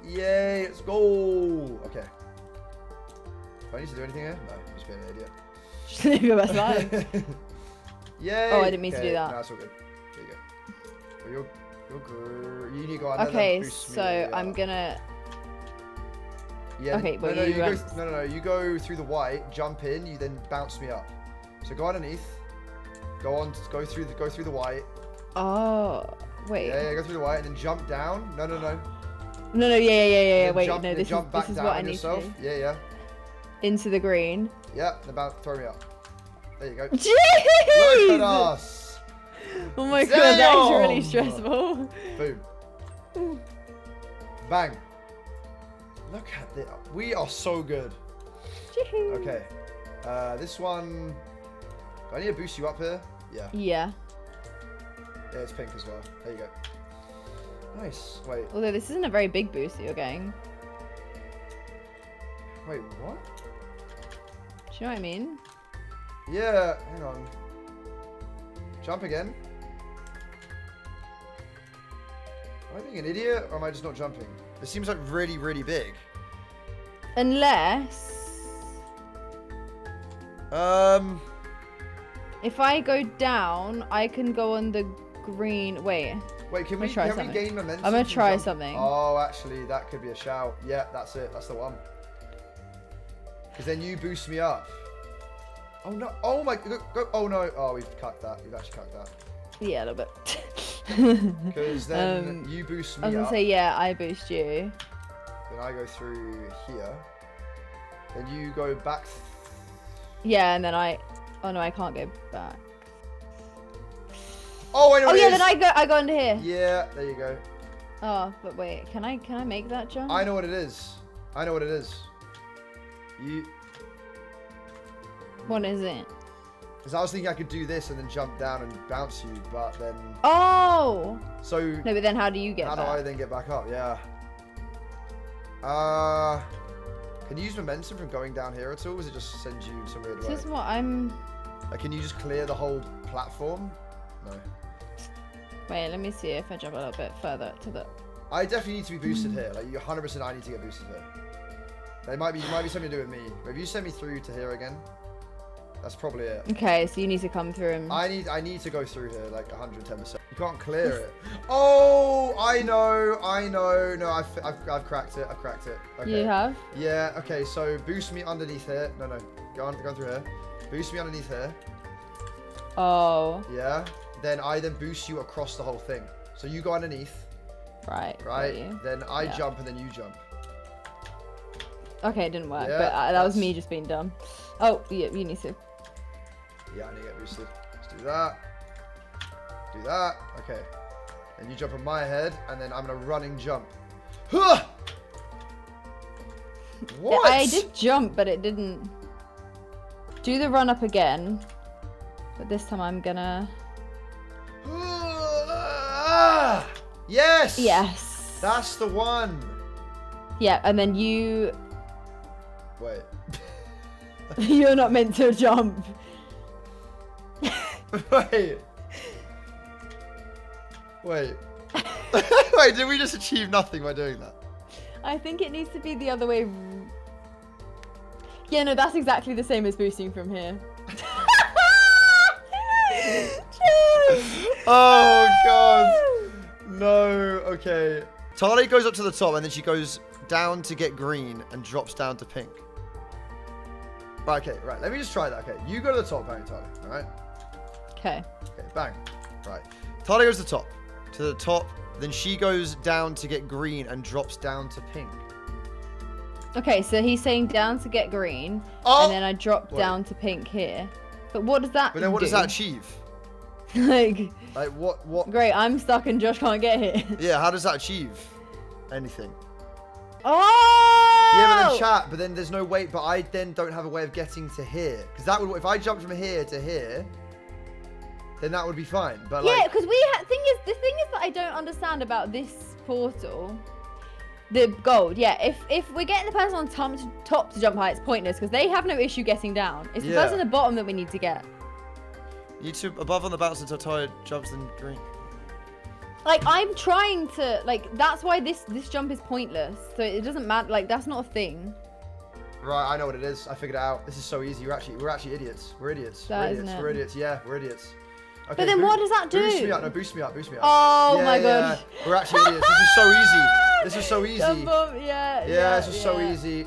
Yay, let's go. Okay. Do I need to do anything here? No, I'm just being an idiot. Just live your best life. Yay. Oh, I didn't mean okay. to do that. No, that's all good. There you go. Oh, you're, you're good. You need to go out there. Okay, so I'm up. gonna. Yeah. Okay, no, no, you you go, no, no, no. You go through the white, jump in, you then bounce me up. So go underneath. Go on. Go through the. Go through the white. Oh, wait. Yeah, yeah, go through the white and then jump down. No, no, no. No, no, yeah, yeah, yeah, yeah. Wait, jump, no, this is, this is what I need yourself. to do. Yeah, yeah. Into the green. Yeah, and about throw me up. There you go. Jeez! Look at us. Oh my Damn. god, that is really stressful. Boom. Bang. Look at this. We are so good. Jeez. Okay. Uh, this one. Do I need to boost you up here? Yeah. Yeah. Yeah, it's pink as well. There you go. Nice. Wait. Although this isn't a very big boost that you're getting. Wait, what? Do you know what I mean? Yeah, hang on. Jump again. Am I being an idiot or am I just not jumping? It seems like really, really big. Unless... Um... If I go down, I can go on the green. Wait. Wait, can we, try can we gain momentum? I'm going to try jump? something. Oh, actually, that could be a shout. Yeah, that's it. That's the one. Because then you boost me up. Oh, no. Oh, my. Go, go, oh, no. Oh, we've cut that. We've actually cut that. Yeah, a little bit. Because then um, you boost me up. I was going to say, yeah, I boost you. Then I go through here. Then you go back. Yeah, and then I. Oh, no, I can't go back. Oh, wait, no, oh yeah, is. then I go I go under here. Yeah, there you go. Oh, but wait, can I can I make that jump? I know what it is. I know what it is. You What is it? Because I was thinking I could do this and then jump down and bounce you, but then Oh So No but then how do you get how back? How do I then get back up? Yeah. Uh Can you use momentum from going down here at all? Or does it just send you some weird way? This is what I'm like, can you just clear the whole platform? No. Wait, let me see if I jump a little bit further to the... I definitely need to be boosted mm. here. Like, you one hundred percent I need to get boosted here. There might be, might be something to do with me. But if you send me through to here again, that's probably it. Okay, so you need to come through and... I need I need to go through here, like, one hundred ten percent. You can't clear it. Oh, I know, I know. No, I've, I've, I've cracked it, I've cracked it. Okay. You have? Yeah, okay, so boost me underneath here. No, no, go, on, go through here. Boost me underneath here. Oh. Yeah. Then I then boost you across the whole thing. So you go underneath. Right. Right. Then I yeah. jump and then you jump. Okay, it didn't work, yeah, but I, that that's... was me just being dumb. Oh, yeah, you need to. Yeah, I need to get boosted. Let's do that. Do that. Okay. Then you jump on my head, and then I'm gonna running jump. Huh! What? Yeah, I did jump, but it didn't. Do the run up again, but this time I'm gonna. Yes! Yes. That's the one. Yeah, and then you... Wait. You're not meant to jump. Wait. Wait. Wait, did we just achieve nothing by doing that? I think it needs to be the other way. Yeah, no, that's exactly the same as boosting from here. Oh, God. No, okay. Talia goes up to the top and then she goes down to get green and drops down to pink. Right, okay, right. Let me just try that. Okay, you go to the top, bang, Talia, all right? Okay. Okay, bang. Right. Talia goes to the top. To the top. Then she goes down to get green and drops down to pink. Okay, so he's saying down to get green. Oh! And then I drop Wait. down to pink here. But what does that do? But then what do? does that achieve? Like, like what, what? Great, I'm stuck and Josh can't get here. Yeah, how does that achieve anything? Oh! Yeah, but then chat, but then there's no way, but I then don't have a way of getting to here. Because that would, if I jumped from here to here, then that would be fine. But yeah, because like, we ha thing is, the thing is that I don't understand about this portal. The gold, yeah. If if we're getting the person on top to, top to jump high, it's pointless because they have no issue getting down. It's the yeah. person at the bottom that we need to get. You two above on the bounce until Talia jumps in green. Like, I'm trying to, like, that's why this this jump is pointless. So it doesn't matter, like, that's not a thing. Right, I know what it is. I figured it out. This is so easy. We're actually, we're actually idiots. We're idiots. That we're idiots. We're idiots. Yeah, we're idiots. Okay, but then boost, what does that do? Boost me up. No, boost me up. Boost me up. Oh yeah, my yeah, gosh. Yeah. We're actually idiots. This is so easy. This is so easy. Jump up. Yeah, yeah, yeah. This is yeah. so easy.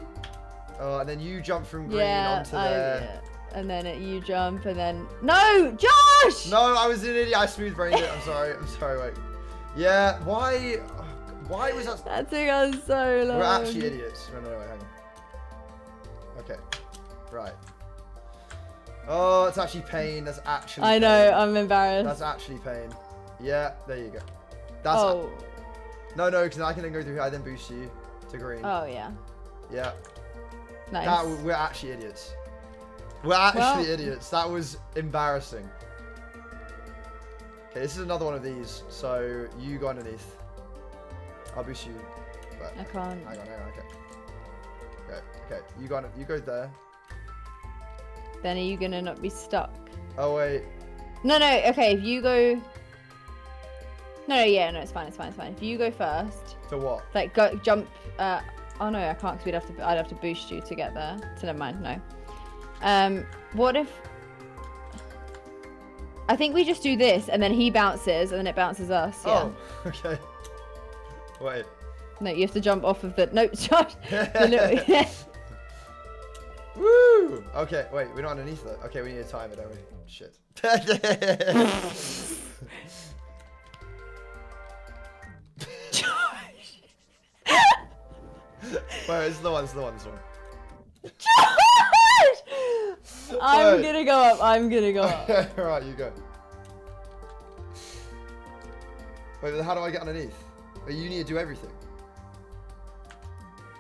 Oh, and then you jump from green yeah, onto there. Yeah. And then it, you jump and then... No, Josh! No, I was an idiot. I smooth-brained it. I'm sorry. I'm sorry. Wait. Yeah, why... Why was that... That took us so long. We're actually idiots. No, no, no, wait, hang on. Okay, right. Oh, it's actually pain. That's actually. I know. Pain. I'm embarrassed. That's actually pain. Yeah, there you go. That's. Oh. No, no, because I can then go through here. I then boost you to green. Oh yeah. Yeah. Nice. That, we're actually idiots. We're actually well... idiots. That was embarrassing. Okay, this is another one of these. So you go underneath. I'll boost you. But I can't. Hang on, hang on. Okay. Okay, okay, you go, you go there. Then are you gonna not be stuck? Oh wait. No, no, okay, if you go... No, no, yeah, no, it's fine, it's fine, it's fine. If you go first... To what? Like, go, jump, uh... Oh no, I can't, because we'd have to, I'd have to boost you to get there. So never mind, no. Um, what if... I think we just do this, and then he bounces, and then it bounces us, yeah. Oh, okay. Wait. No, you have to jump off of the... No, Josh! Woo! Okay, wait, we're not underneath it. Okay, we need a timer, don't we? Shit. Josh! Wait, it's the one, it's the one, this one. Josh! I'm wait. gonna go up, I'm gonna go up. Alright, you go. Wait, but how do I get underneath? You need to do everything.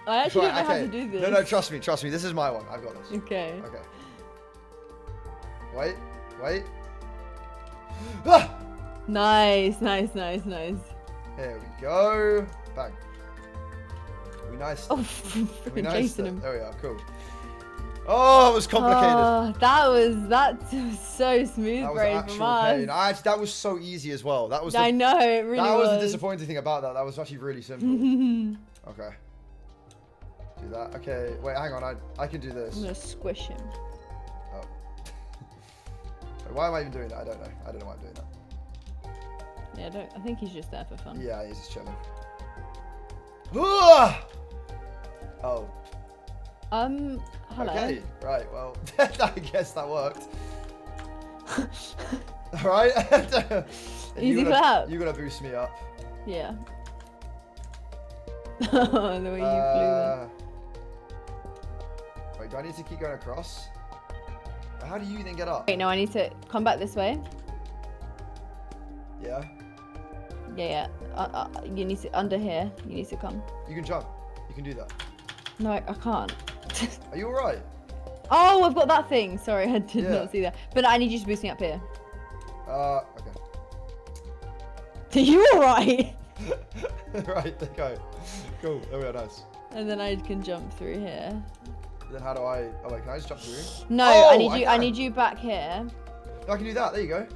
I actually right, don't know okay. how to do this. No, no, trust me, trust me. This is my one. I've got this. Okay. Okay. Wait, wait. Ah! Nice, nice, nice, nice. There we go. Bang. We nice. Oh, we nice. Chasing him. There we are. Cool. Oh, it was complicated. Oh, that was that was so smooth, that was brave actual pain. I actually, that was so easy as well. That was. The, I know it really. That was, was the disappointing thing about that. That was actually really simple. Okay. Do that. Okay, wait, hang on. I I can do this. I'm gonna squish him. Oh. Why am I even doing that? I don't know. I don't know why I'm doing that. Yeah, I don't. I think he's just there for fun. Yeah, he's just chilling. Oh. Um. Hello. Okay. Right. Well, I guess that worked. All right. Easy clap. You're gonna boost me up. Yeah. Oh, the way you uh, flew. Wait, do I need to keep going across? How do you then get up? Wait, no, I need to come back this way. Yeah. Yeah, yeah. Uh, uh, you need to, under here, you need to come. You can jump. You can do that. No, I, I can't. Are you alright? Oh, I've got that thing. Sorry, I did yeah. not see that. But I need you to boost me up here. Uh, okay. Are you alright? Right, there you go. Cool, there we are, nice. And then I can jump through here. Then how do I... Oh, wait, can I just jump through? No, oh, I need you I, I need you back here. I can do that, there you go.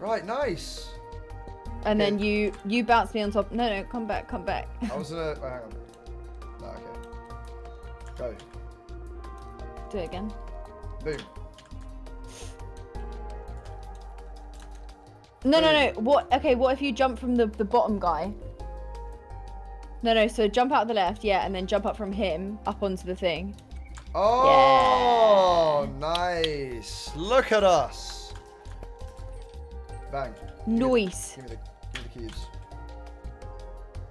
Right, nice. And okay. then you you bounce me on top. No, no, come back, come back. I was gonna... Wait, hang on. No, okay. Go. Do it again. Boom. No, no, no. What? Okay, what if you jump from the, the bottom guy? No, no, so jump out the left, yeah, and then jump up from him, up onto the thing. Oh, yeah. Nice. Look at us. Bang. Nice. Give me the, give me the, give me the cubes.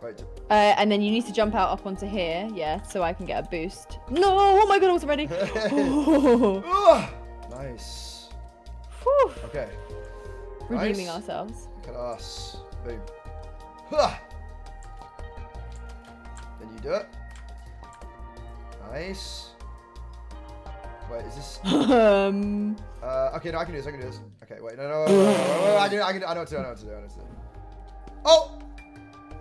Right. Uh, and then you need to jump out up onto here, yeah, so I can get a boost. No, oh my god, I was ready. Oh. Nice. Whew. Okay. Redeeming nice. ourselves. Look at us. Boom. Huh. Then you do it. Nice. Wait, is this... um... Uh, okay, no, I can do this, I can do this. Okay, wait, no, no, no, no, no, no, no I, do, I, can, I know what to do, I know what to do, I know what to do. Oh!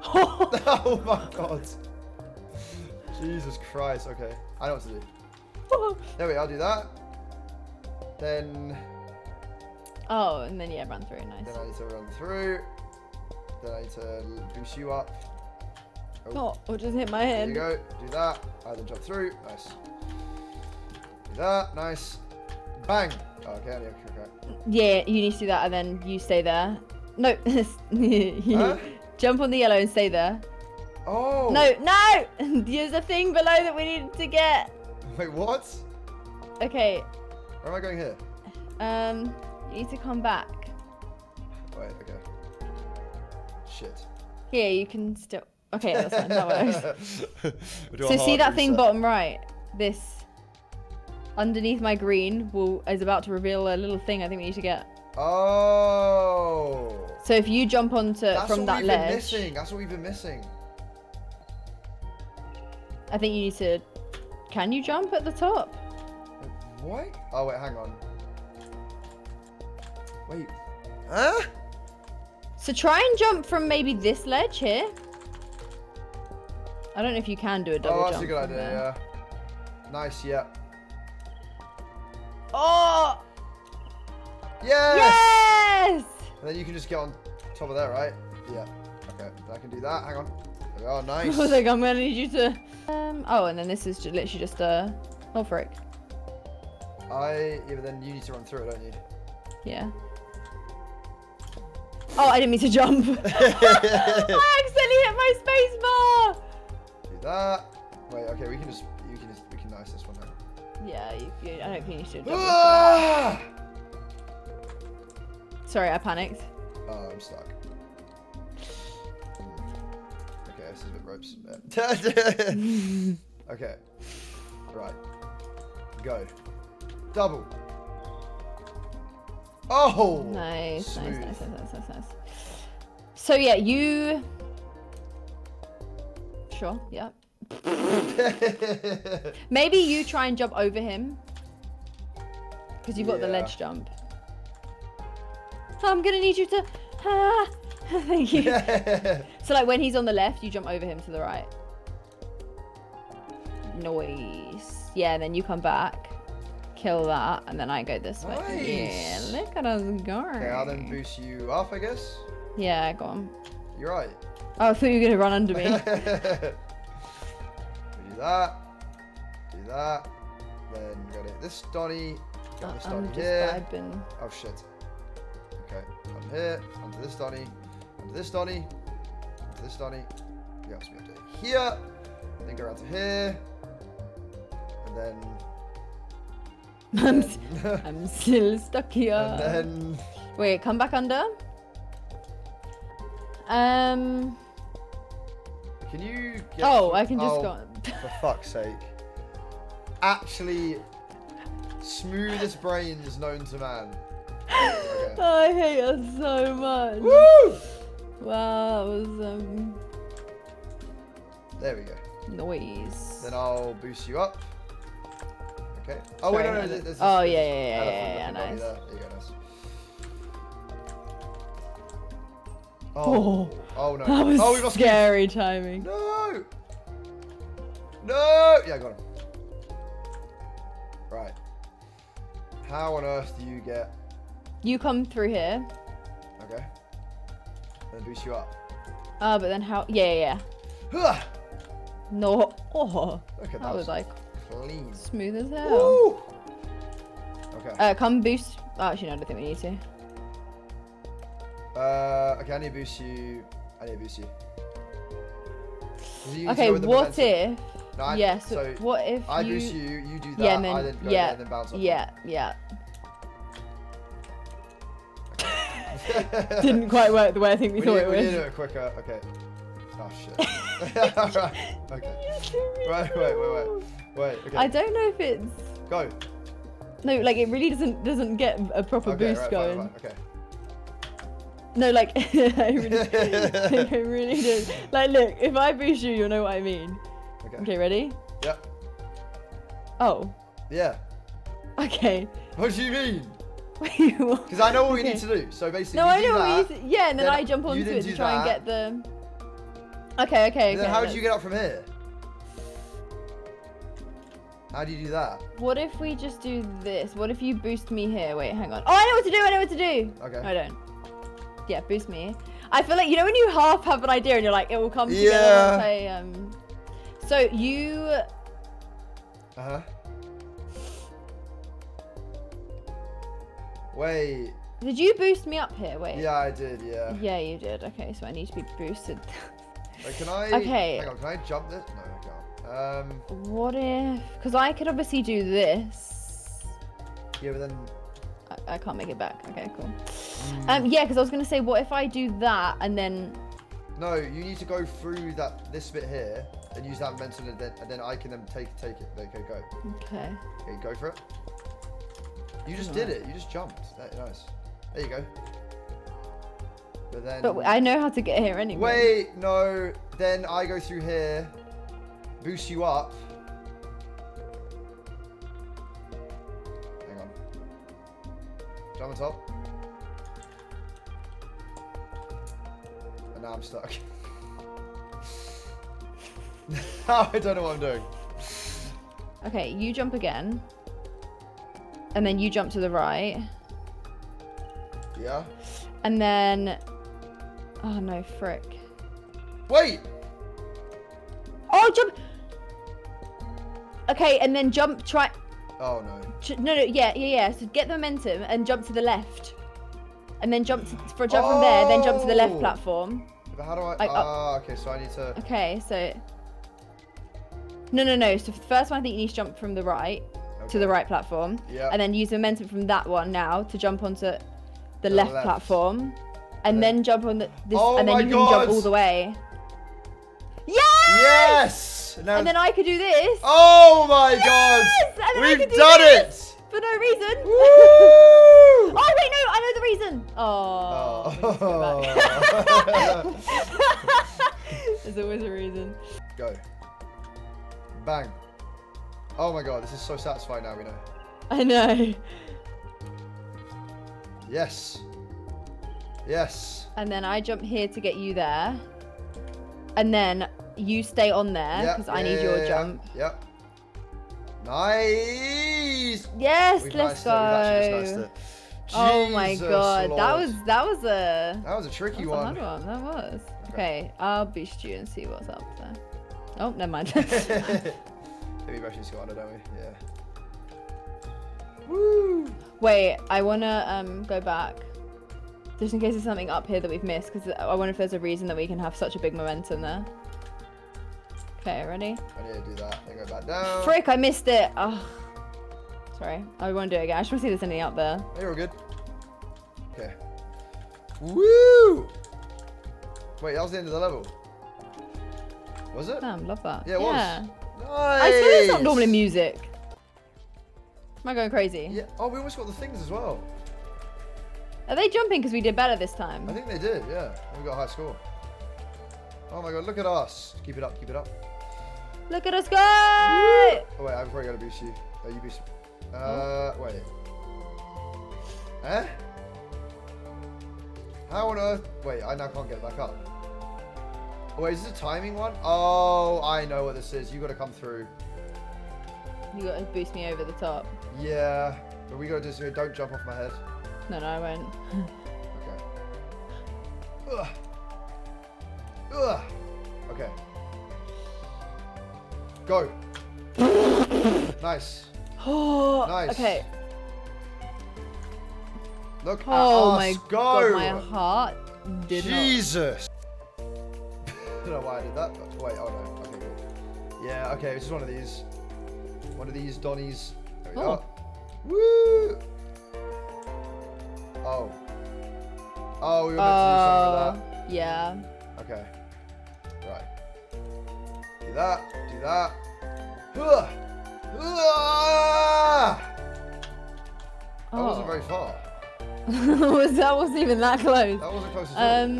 Oh my god. Jesus Christ, okay. I know what to do. There we are, I'll do that. Then... Oh, and then yeah, run through, nice. Then I need to run through. Then I need to boost you up. Oh, oh, it just hit my head. There you go, do that. I then jump through, nice. Do that, nice. Bang! Oh, okay, okay, okay. Yeah, you need to do that and then you stay there. No, huh? Jump on the yellow and stay there. Oh! No, no! There's a thing below that we needed to get. Wait, what? Okay. Where am I going here? Um, you need to come back. Wait, okay. Shit. Here, you can still... Okay, that's fine, that works. So see that thing bottom right? This. Underneath my green will is about to reveal a little thing I think we need to get. Oh! So if you jump onto from that ledge... That's what we've been missing, that's what we've been missing. I think you need to... Can you jump at the top? What? Oh wait, hang on. Wait. Huh? So try and jump from maybe this ledge here. I don't know if you can do a double jump. Oh, that's jump a good idea, there. Yeah. Nice, yeah. Oh! Yes! Yes! And then you can just get on top of there, right? Yeah. Okay, I can do that. Hang on. There we are, nice. I was like, I'm gonna need you to... Um, oh, and then this is just, literally just a... Uh... Oh, frick. I... Yeah, but then you need to run through it, don't you? Yeah. Oh, I didn't mean to jump. I accidentally hit my space bar! Do that. Wait, okay, we can just... You can just... We can nice this one now. Yeah, you, you, I don't think you should jump. Ah! Sorry, I panicked. Oh, I'm stuck. Okay, this is a bit ropes. Okay. Right. Go. Double. Oh! Nice, nice, nice, nice, nice, nice. So yeah, you... Sure, yeah. Maybe you try and jump over him. Because you've got yeah. the ledge jump. I'm gonna need you to... Ah. Thank you. So like when he's on the left, you jump over him to the right. Nice. Yeah, and then you come back. Kill that, and then I go this way. Nice. Yeah, look at us go. Okay, I'll then boost you up, I guess. Yeah, go on. You're right. Oh, I thought you were gonna run under me. Do that. Do that. Then we gotta hit this Donnie. Get uh, this Donnie here. Vibing. Oh shit. Okay, I'm here. Under this Donnie. Under this Donnie. Under this Donnie. Yeah, so we have to hit here. Then go around to here. And then. I'm, st I'm still stuck here. And then... Wait, come back under. Um. Can you? Get oh, some... I can just oh, go. For fuck's sake! Actually, smoothest brains known to man. Okay. I hate us so much. Woo! Wow, that was um. There we go. Noise. Then I'll boost you up. Okay. Oh, sorry, wait, no, no, there's, there's Oh, yeah, yeah, yeah, yeah, yeah, nice. There. There you go, nice. Oh, oh, oh no. That was oh, we lost scary keys. Timing. No! No! Yeah, I got him. Right. How on earth do you get... You come through here. Okay. Then boost you up. Oh, but then how... Yeah, yeah, yeah. No. Oh, okay, that, that was like... Clean. Smooth as hell. Woo! Okay. Uh, come boost. Oh, actually, no, I don't think we need to. Uh, okay, I need to boost you. I need to boost you. you okay, what if? No, I, yeah, so, so what if I you... boost you, you do that, yeah, then, I then go yeah, there and then bounce off. Yeah, you. yeah. Okay. Didn't quite work the way I think we, we thought need, it we would. We need to do it quicker. Okay. Oh, shit. Alright, okay. Right, wait, wait, wait. Wait, okay. I don't know if it's... Go. No, like it really doesn't doesn't get a proper okay, boost right, going. Right, right, okay. No, like, I really, like, I really do. Like, look, if I boost you, you'll know what I mean. Okay. Okay, ready? Yep. Oh. Yeah. Okay. What do you mean? Because I know what we okay. need to do. So basically, no, you I know that, what we need to... Yeah, and then, then I jump onto it to try that. and get the... Okay, okay, and okay. Then how did you get up from here? How do you do that? What if we just do this? What if you boost me here? Wait, hang on. Oh, I know what to do. I know what to do. Okay. I don't. Yeah, boost me. I feel like, you know when you half have an idea and you're like, it will come together. Yeah. I, um... So you... Uh-huh. Wait. Did you boost me up here? Wait. Yeah, I did, yeah. Yeah, you did. Okay, so I need to be boosted. Wait, can I... Okay. Hang on, can I jump this? No, I can't. Um, what if... Because I could obviously do this. Yeah, but then... I, I can't make it back. Okay, cool. Mm. Um, yeah, because I was going to say, what if I do that and then... No, you need to go through that this bit here and use that mental event, and then I can then take take it. Okay, go. Okay. Okay, go for it. You just did it. You just jumped. That, nice. There you go. But then... But I know how to get here anyway. Wait, no. Then I go through here. Boost you up. Hang on. Jump on top. And now I'm stuck. Now I don't know what I'm doing. Okay, you jump again. And then you jump to the right. Yeah. And then... Oh no, frick. Wait! Oh, jump! Okay, and then jump, try... Oh, no. No, no, yeah, yeah, yeah. So get the momentum and jump to the left. And then jump to, for a jump oh! from there, then jump to the left platform. But how do I... Like, ah, uh, okay, so I need to... Okay, so... No, no, no. So for the first one, I think you need to jump from the right okay. to the right platform. Yeah. And then use the momentum from that one now to jump onto the, the left, left platform. And yeah. then jump on the... This, oh, and then you God. can jump all the way. Yes! Now, and then I could do this. Oh my yes! God! And then We've I could do done this it! For no reason. Oh wait, no, I know the reason. Oh. oh. Go There's always a reason. Go. Bang. Oh my God, this is so satisfying now, we know. I know. Yes. Yes. And then I jump here to get you there. And then you stay on there because yep, I yeah, need your yeah, jump. Yep. Nice. Yes, We've let's go. Oh my God, Lord. that was that was a that was a tricky that was one. A hard one. That was okay. okay. I'll boost you and see what's up there. Oh, never mind. Maybe we actually scored it, don't we? Yeah. Woo. Wait, I wanna um go back. Just in case there's something up here that we've missed, because I wonder if there's a reason that we can have such a big momentum there. Okay, ready? I need to do that. Then go back down. Frick, I missed it. Oh, sorry. I won't do it again. I just want to see if there's anything up there. You're all good. Okay. Woo! Wait, that was the end of the level. Was it? Damn, love that. Yeah, it yeah. was. Nice. I swear there's not normally music. Am I going crazy? Yeah. Oh, we almost got the things as well. Are they jumping because we did better this time? I think they did, yeah. We got a high score. Oh my God, look at us. Keep it up, keep it up. Look at us go! Woo! Oh wait, I'm probably going to boost you. Oh, you boost me. Uh, oh. wait. Eh? How on earth? Wait, I now can't get back up. Oh, wait, is this a timing one? Oh, I know what this is. You got to come through. You got to boost me over the top. Yeah, but we got to do something. Don't jump off my head. No, no, I won't. Okay. Ugh. Ugh. Okay. Go. Nice. Nice. Okay. Look at oh us. My Go. God, my heart did Jesus. Not. I don't know why I did that. But wait, oh no. Okay, cool. Yeah, okay, it's just one of these. One of these Donnies. There we oh. go. Woo! Oh. Oh, we were meant uh, to do something with that. Yeah. Okay. Right. Do that. Do that. Ugh. Ugh. That oh. wasn't very far. That wasn't even that close. That wasn't close at um,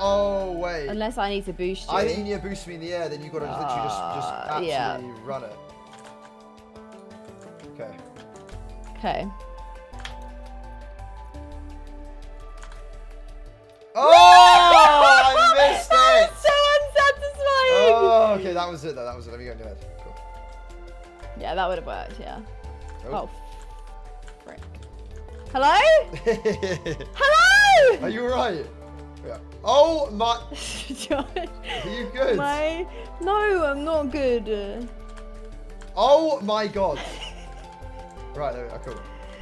all. Oh, wait. Unless I need to boost you. I think you need to boost me in the air, then you've got to uh, literally just, just absolutely yeah. run it. Okay. Okay. Oh, I missed it! That was so unsatisfying! Oh, okay, that was it though, that was it. Let me go into it. Cool. Yeah, that would have worked, yeah. Oh. oh. Frick. Hello? Hello! Are you alright? Yeah. Oh my... John, are you good? My... No, I'm not good. Oh my god. Right, there we go. Cool.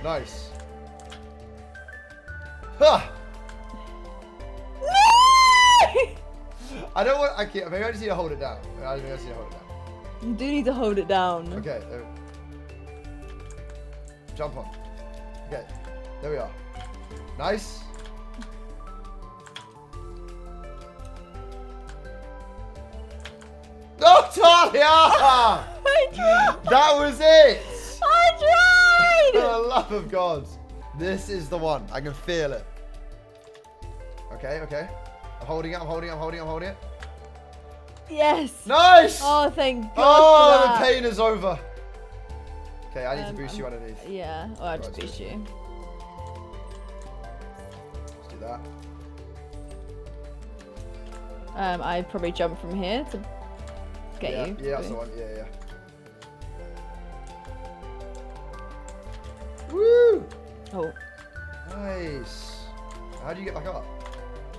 Nice. Huh. No! I don't want... I can't, maybe I just need to hold it down. I just need to hold it down. You do need to hold it down. Okay. There we... Jump on. Okay. There we are. Nice. No, Talia! I tried! That was it! I tried! For the love of God. This is the one. I can feel it. Okay, okay. I'm holding it, I'm holding it, I'm holding it, I'm holding it. Yes! Nice! Oh, thank God. Oh, for that. The pain is over. Okay, I need um, to boost I'm, you underneath. Yeah, or I'll just boost you. Let's do that. Um, I probably jump from here to get yeah, you. Yeah, that's the one. Yeah, yeah. Woo! Oh. Nice. How do you get back up?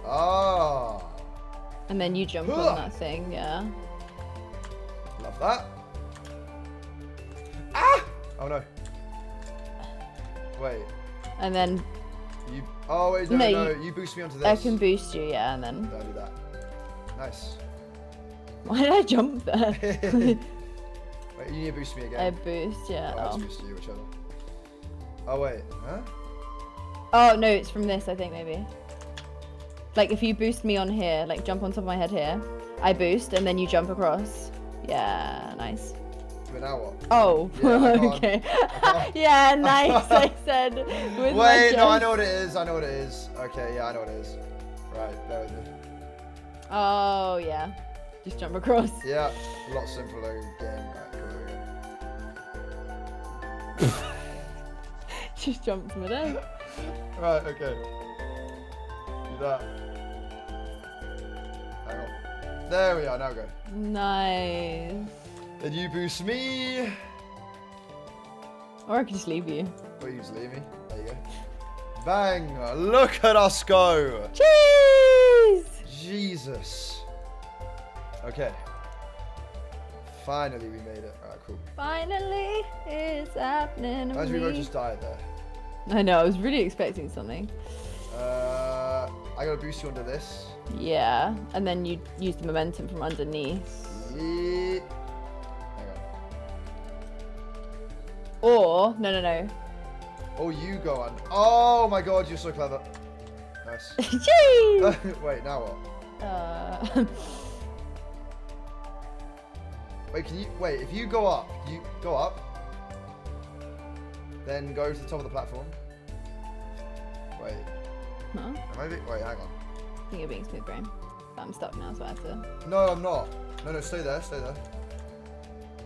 Ah. And then you jump huh. on that thing, yeah. Love that. Ah! Oh no. Wait. And then. You. Oh wait, no, no, no. You, you boost me onto this. I can boost you, yeah, and then. I'll do that. Nice. Why did I jump there? Wait, you need to boost me again. I boost, yeah. Oh, I'll just boost you, whichever. Oh wait, huh? Oh no, it's from this, I think, maybe. Like if you boost me on here, like jump on top of my head here, I boost and then you jump across. Yeah, nice. But now what? Oh, yeah, okay. Yeah, nice. I said. With wait, no, I know what it is. I know what it is. Okay, yeah, I know what it is. Right, there we go. Oh yeah, just jump across. Yeah, a lot simpler game. Right, just jumped from it in. Right, okay. Do that. Hang on. There we are, now go. Nice. Then you boost me. Or I can just leave you. Or you just leave me. There you go. Bang! Look at us go! Jeez! Jesus. Okay. Finally we made it. Alright, cool. Finally it's happening. As we both just died there. I know, I was really expecting something. Uh, I gotta boost you under this. Yeah, and then you use the momentum from underneath. Yeah. Hang on. Or, no, no, no. Oh, you go on. Oh my god, you're so clever. Nice. Jeez! Wait, now what? Uh... Wait, can you, wait, if you go up, you go up. Then go to the top of the platform. Wait. Huh? Am I being, wait, hang on. I think you're being smooth brain. I'm stuck now, so I have to... No, I'm not. No, no, stay there, stay there.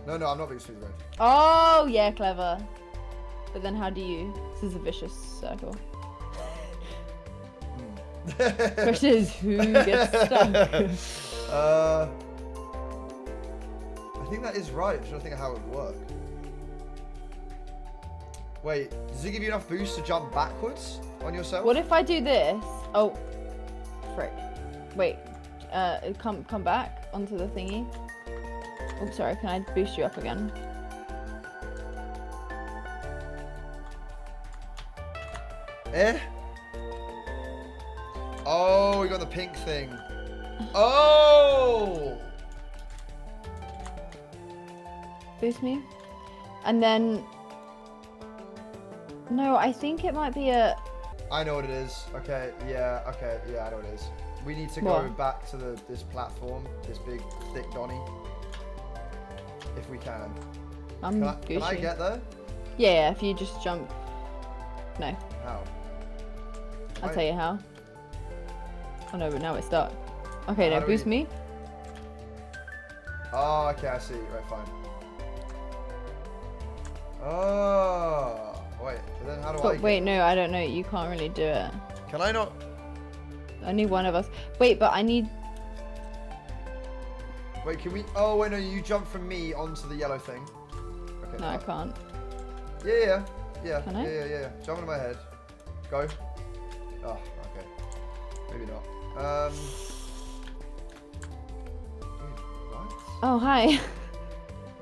No, no, I'm not being smooth brain. Oh, yeah, clever. But then how do you... This is a vicious circle. The question is, who gets stuck? uh, I think that is right. I'm trying to think of how it would work. Wait, does it give you enough boost to jump backwards on yourself? What if I do this? Oh, frick. Wait, uh, come, come back onto the thingy. Oh, sorry, can I boost you up again? Eh? Oh, we got the pink thing. Oh! Boost me. And then... No, I think it might be a... I know what it is. Okay, yeah, okay, yeah, I know what it is. We need to what? go back to the this platform, this big, thick Donny. If we can. I'm can I, can I get there? Yeah, yeah, if you just jump... No. How? I'll I... tell you how. Oh no, but now it's stuck. Okay, now boost we... me. Oh, okay, I see. Right, fine. Oh, wait. But then how do but I? But wait, no, I don't know. You can't really do it. Can I not? Only one of us. Wait, but I need. Wait, can we? Oh, wait, no. You jump from me onto the yellow thing. Okay, no, up. I can't. Yeah, yeah, yeah. Can I? Yeah, yeah, yeah, yeah. Jump into my head. Go. Oh, okay. Maybe not. Um. What? Oh, hi.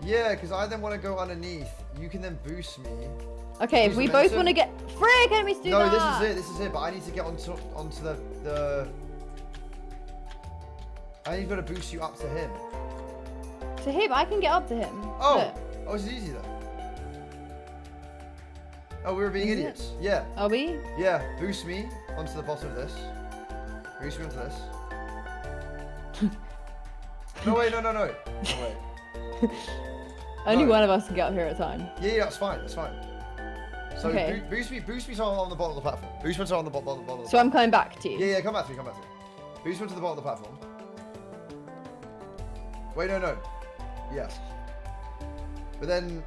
Yeah, because I then want to go underneath. You can then boost me. Okay, boost we both want to get. Frick, enemy student! No, this is it. This is it. But I need to get onto onto the the. I need to boost you up to him. To him? I can get up to him. Oh, Look. oh, it's easy though. Oh, we were being Isn't idiots. It? Yeah. Are we? Yeah. Boost me onto the bottom of this. Boost me onto this. No, wait, no, no, no. Oh, wait. Only no. one of us can get up here at a time. Yeah, yeah, that's fine. That's fine. So okay. bo boost me, boost me so I'm on the bottom of the platform. Boost me so I'm on the bottom of the platform. So I'm coming back to you. Yeah, yeah, come back to me, come back to me. Boost me to the bottom of the platform. Wait, no, no. Yeah. But then.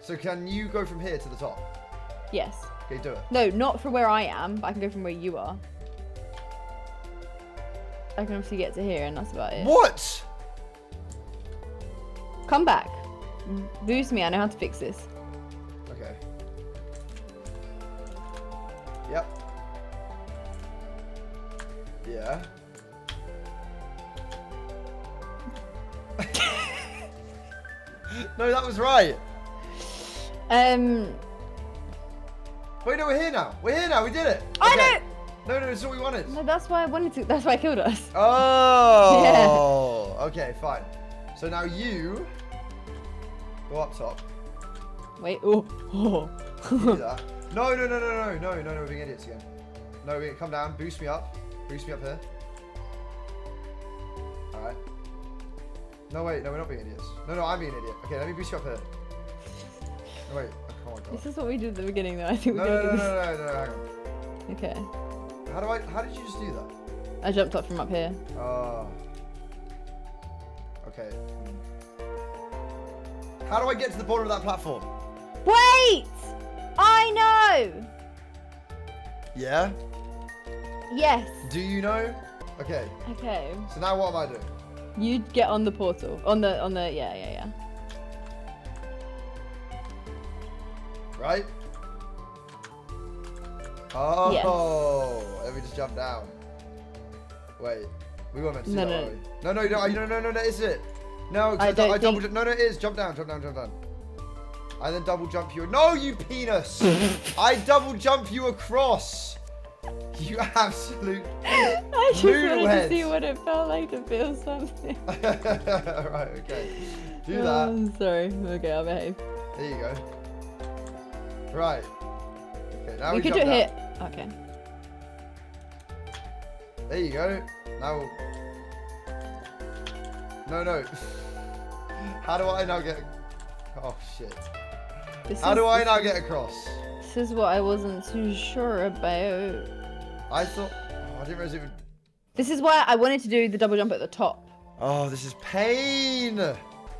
So can you go from here to the top? Yes. Okay, do it. No, not from where I am, but I can go from where you are. I can obviously get to here and that's about it. What? Come back. Boost me, I know how to fix this. Okay. Yep. Yeah. No, that was right. Um. Wait, no, we're here now. We're here now. We did it. I okay. know. No, no, it's all we wanted. No, that's why I wanted to. That's why I killed us. Oh. Yeah. Okay, fine. So now you go up top. Wait. Oh. oh. Do that. No, no, no, no, no, no, no, no. We're being idiots again. No, we come down. Boost me up. Boost me up here. All right. No, wait. No, we're not being idiots. No, no, I'm being an idiot. Okay, let me boost you up here. Wait, oh my God. This is what we did at the beginning though, I think no, we're gonna no, no, do this. No, no, no, hang on. Okay. How do I, how did you just do that? I jumped up from up here. Oh. Okay. How do I get to the border of that platform? Wait! I know! Yeah? Yes. Do you know? Okay. Okay. So now what am I doing? You'd get on the portal. On the, on the, yeah, yeah, yeah. Right? Oh, yes. Let me just jump down. Wait, we weren't meant to do no, that, no. were we? No, no, no, no, no, that is it. No, I, I, don't I double think... No, no, it is. Jump down, jump down, jump down. I then double jump you. No, you penis! I double jump you across. You absolute I just wanted head. to see what it felt like to feel something. Right, okay. Do that. Oh, I'm sorry. Okay, I'll behave. There you go. Right. Okay, now we, we could do it here. Okay. There you go. Now. We'll... No, no. How do I now get? Oh shit. This How is... do I now get across? This is what I wasn't too sure about. I thought. Oh, I didn't realize it would. This is why I wanted to do the double jump at the top. Oh, this is pain.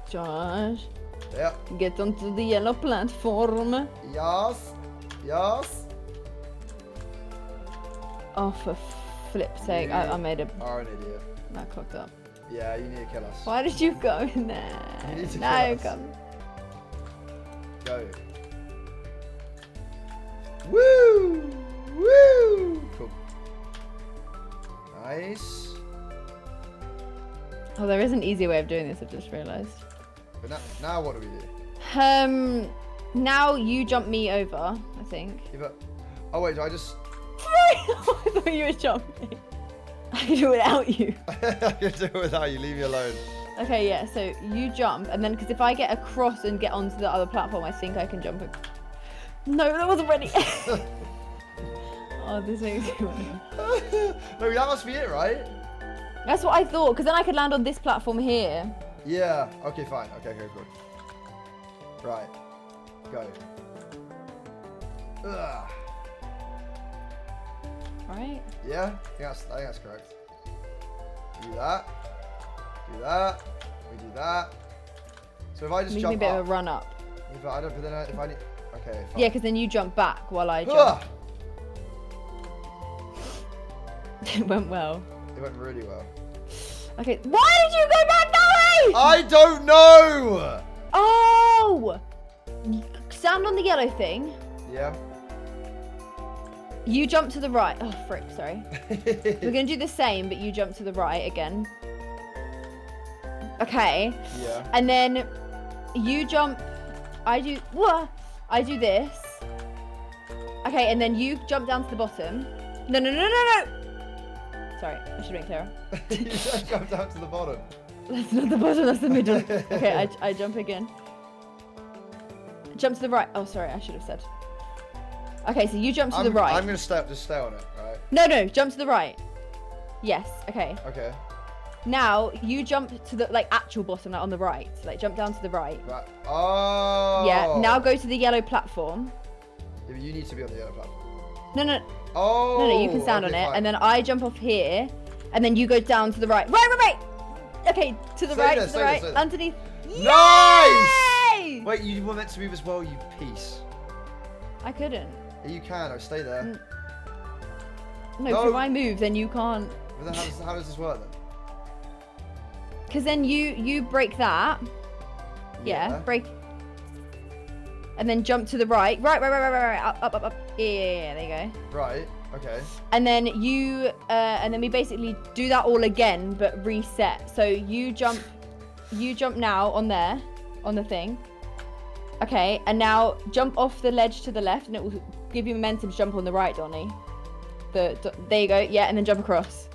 Josh. Yeah. Get onto the yellow platform. Yes. Yes. Oh, for flip's sake. I, I made a... Oh, an idiot. I cocked up. Yeah, you need to kill us. Why did you go in there? You need to now kill us. Come. Go. Woo! Woo! Cool. Nice. Oh, there is an easy way of doing this, I've just realised. But now, now what do we do? Um, now you jump me over, I think. Yeah, but, oh wait, do I just... Oh, I thought you were jumping. I can do it without you. I can do it without you, leave me alone. Okay, yeah, so you jump, and then, because if I get across and get onto the other platform, I think I can jump. No, that wasn't ready. Oh, this makes me wonder. No, that must be it, right? That's what I thought, because then I could land on this platform here. Yeah, okay, fine. Okay, okay, good. Right. Go. Ugh. Right? Yeah, I think, that's, I think that's correct. Do that. Do that. We do that. So if I just Leave jump me a bit up, of a run up. If I don't, but then I, if I need... Okay, fine. Yeah, because then you jump back while I jump. Ugh. It went well. It went really well. Okay, why did you go back that way? I don't know! Oh! stand on the yellow thing. Yeah. You jump to the right. Oh, frick, sorry. We're going to do the same, but you jump to the right again. Okay. Yeah. And then you jump. I do. Whoa, I do this. Okay, and then you jump down to the bottom. No, no, no, no, no. Sorry, I should make clearer. You don't jump down to the bottom. That's not the bottom, that's the middle. Okay, I, I jump again. Jump to the right. Oh, sorry, I should have said. Okay, so you jump to I'm, the right. I'm going to stay up, just stay on it, right? No, no, jump to the right. Yes, okay. Okay. Now, you jump to the, like, actual bottom, like, on the right. Like, jump down to the right. Right. Oh! Yeah, now go to the yellow platform. Yeah, but you need to be on the yellow platform. No, no. Oh! No, no, you can stand okay, on it. Fine. And then I jump off here. And then you go down to the right. Right, right, right! Okay, to the stay right, there, to the right, there, there. Underneath. Nice! Yay! Wait, you were meant to move as well, you piece. I couldn't. You can, I stay there. N no, no, if I move, then you can't. But then how, does, how does this work then? Because then you you break that. Yeah. yeah, break. And then jump to the right. Right, right, right, right, right, right. Up, up, up, up. Yeah, yeah, yeah, there you go. Right, okay. And then you, uh, and then we basically do that all again, but reset. So you jump, you jump now on there, on the thing. Okay, and now jump off the ledge to the left, and it will give you momentum to jump on the right, Donnie. The, do, there you go, yeah, and then jump across.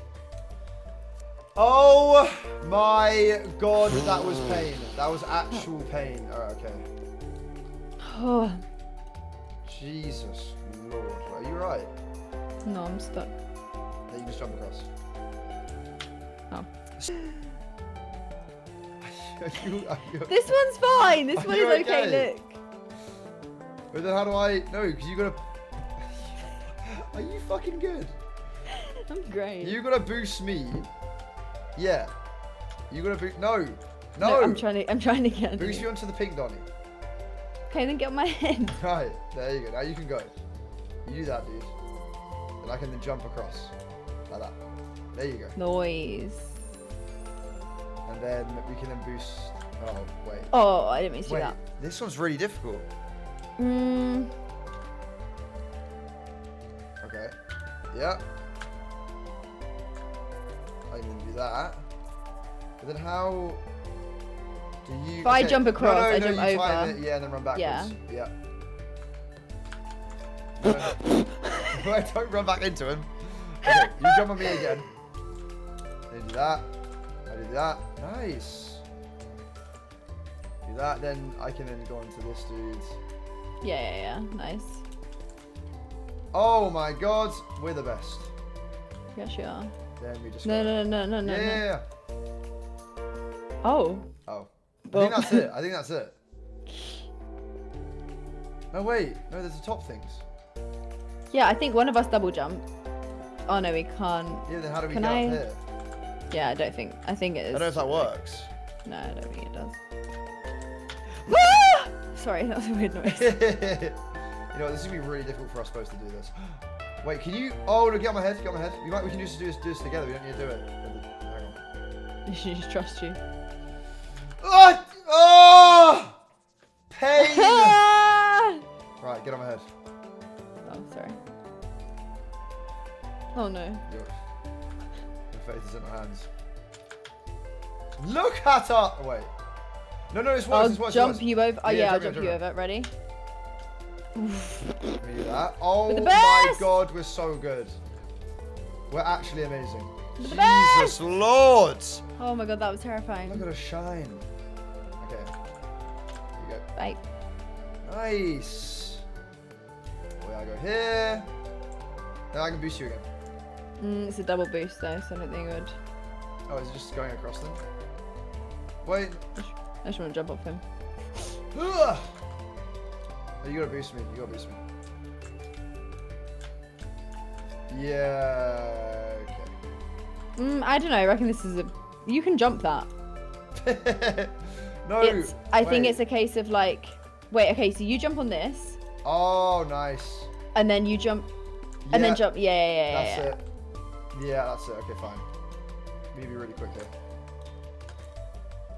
Oh my god, that was pain. That was actual pain. All right, okay. Oh. Jesus Lord, are you right? No, I'm stuck. No, you just jump across. Oh. you, you... This one's fine. This are one is okay? okay. Look. But then how do I? No, because you gotta. Are you fucking good? I'm great. You gotta boost me. Yeah. You gotta boost. No. no. No. I'm trying to. I'm trying to get. Boost you onto the pink, Donnie. Okay, then get on my head. Right. There you go. Now you can go. You do that, dude. And I can then jump across like that. There you go. Nice. And then we can then boost. Oh wait. Oh, I didn't mean to wait, do that. This one's really difficult. Hmm. Okay. Yeah. I can do that. But then how do you? If okay. I jump across, no, no, I no, jump you over. It. Yeah, and then run backwards. Yeah. Yeah. No, no. Wait, don't run back into him. Okay, you jump on me again. Then do that. I do that. Nice. Do that, then I can then go on to this dude. Yeah, yeah, yeah. Nice. Oh my god, we're the best. Yes, you are. Then we just No, no, no, no, no, yeah, no. Yeah, yeah. Oh. Oh. Well. I think that's it. I think that's it. No, wait. No, there's the top things. Yeah, I think one of us double jumped. Oh, no, we can't. Yeah, then how do we can get I... up here? Yeah, I don't think. I think it is. I don't know if that works. No, I don't think it does. Ah! Sorry, that was a weird noise. You know what, this is going to be really difficult for us both to do this. Wait, can you. Oh, no, get on my head, get on my head. We, might, we can just do this, do this together, we don't need to do it. Hang on. You should just trust you. Oh! Oh! Pain! Right, get on my head. Oh, sorry. Oh, no. You're faces in our hands. Look at her! Oh, wait. No, no, it's worse, it's worse. I'll jump you over. Oh, yeah, yeah I'll jump you over. Ready? Do that. Oh, my God, we're so good. We're actually amazing. The Jesus Lord! Oh, my God, that was terrifying. Look at her shine. Okay. Here you go. Bye. Nice. Well, I go here. Now I can boost you again. Mm, it's a double boost though, so I don't think it would. Oh, is it just going across them? Wait. I just, I just want to jump off him. Ugh! Oh, you gotta boost me, you gotta boost me. Yeah, okay. Mm, I don't know, I reckon this is a... You can jump that. No! It's, I wait. think it's a case of like... Wait, okay, so you jump on this. Oh, nice. And then you jump... Yeah. And then jump, yeah, yeah, yeah. That's yeah. it. Yeah, that's it. Okay, fine. Maybe really quick here.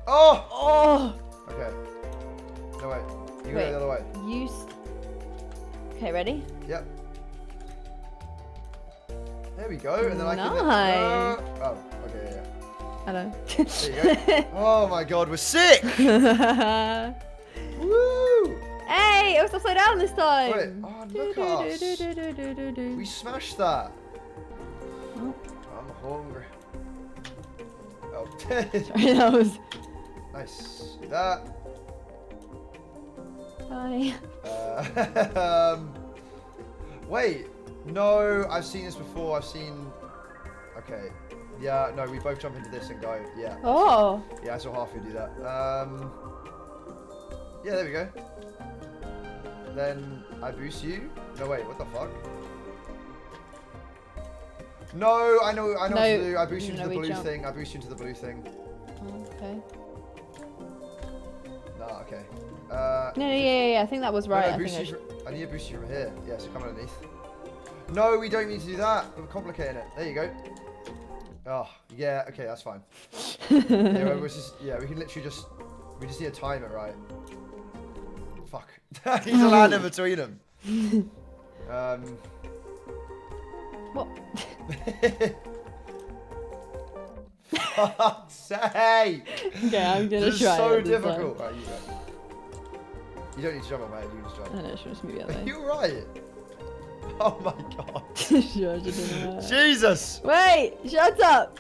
Oh! Oh! Okay. No, wait. You Wait, go the other way. You st okay, ready? Yep. There we go. And then nice. I can. Nice. Uh, oh, okay, yeah. Hello. There you go. Oh my god, we're sick! Woo! Hey, it was upside down this time. Wait. Oh, look at us. We smashed that. Oh. I'm hungry. Oh, sorry, that was nice. Do that. Bye. Uh, um, wait. No, I've seen this before. I've seen. Okay. Yeah. No, we both jump into this and go. Yeah. Oh. Yeah, I saw half you do that. Um. Yeah, there we go. Then I boost you. No, wait. What the fuck? No, I know. I know no, what to do. I boost you into no, the blue jump. thing. I boost you into the blue thing. Okay. Nah. Okay. Uh. No. no yeah, yeah. Yeah. I think that was right. No, no, I, boost think you I, should... I need to boost you from here. Yeah. So come underneath. No, we don't need to do that. We're complicating it. There you go. Oh, yeah. Okay, that's fine. yeah, we're just, yeah, we can literally just... We just need to time it right. Fuck. He's a land in between them. um... What? Fuck's sake! Okay, I'm gonna this try so it. It's so difficult. Right, you, go. You don't need to jump on my head. You can just jump. I know, should just move the other way. You're right. Oh my god. Jesus! Wait! Shut up!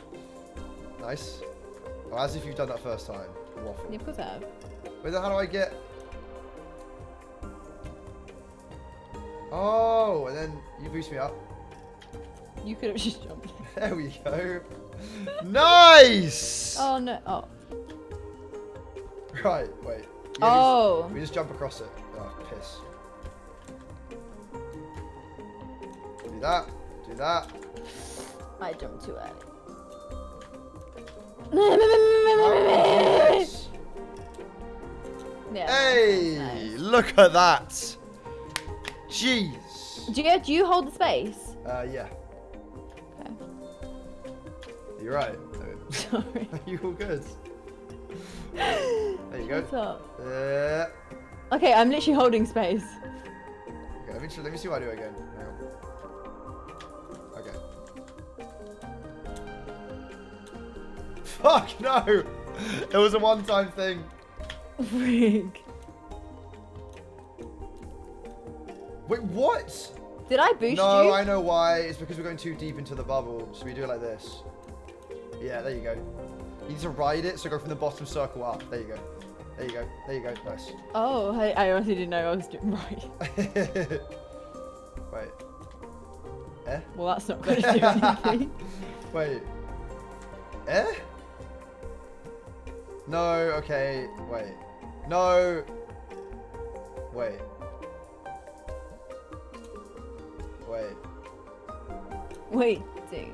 Nice. Oh, as if you've done that first time. Waffle. Yeah, of course I have. Wait, then how do I get... Oh, and then you boost me up. You could have just jumped. There we go. Nice! Oh, no. Oh. Right, wait. Yeah, oh. We just, we just jump across it. Oh, piss. Do that, do that. I jumped too early. Oh, yeah, hey, nice. Look at that. Jeez. Do you, do you hold the space? Uh, yeah. Okay. You're right. Sorry. You all good? There you go. What's up? Yeah. Okay, I'm literally holding space. Okay, let me, let me see what I do again. Hang on. Fuck no! It was a one-time thing. Freak. Wait, what? Did I boost no, you? No, I know why. It's because we're going too deep into the bubble. So we do it like this. Yeah, there you go. You need to ride it, so go from the bottom circle up. There you go. There you go. There you go. Nice. Oh, I, I honestly didn't know I was doing right. Wait. Eh? Well, that's not going to do anything. Wait. Eh? No, okay, wait. No. Wait. Wait. Waiting.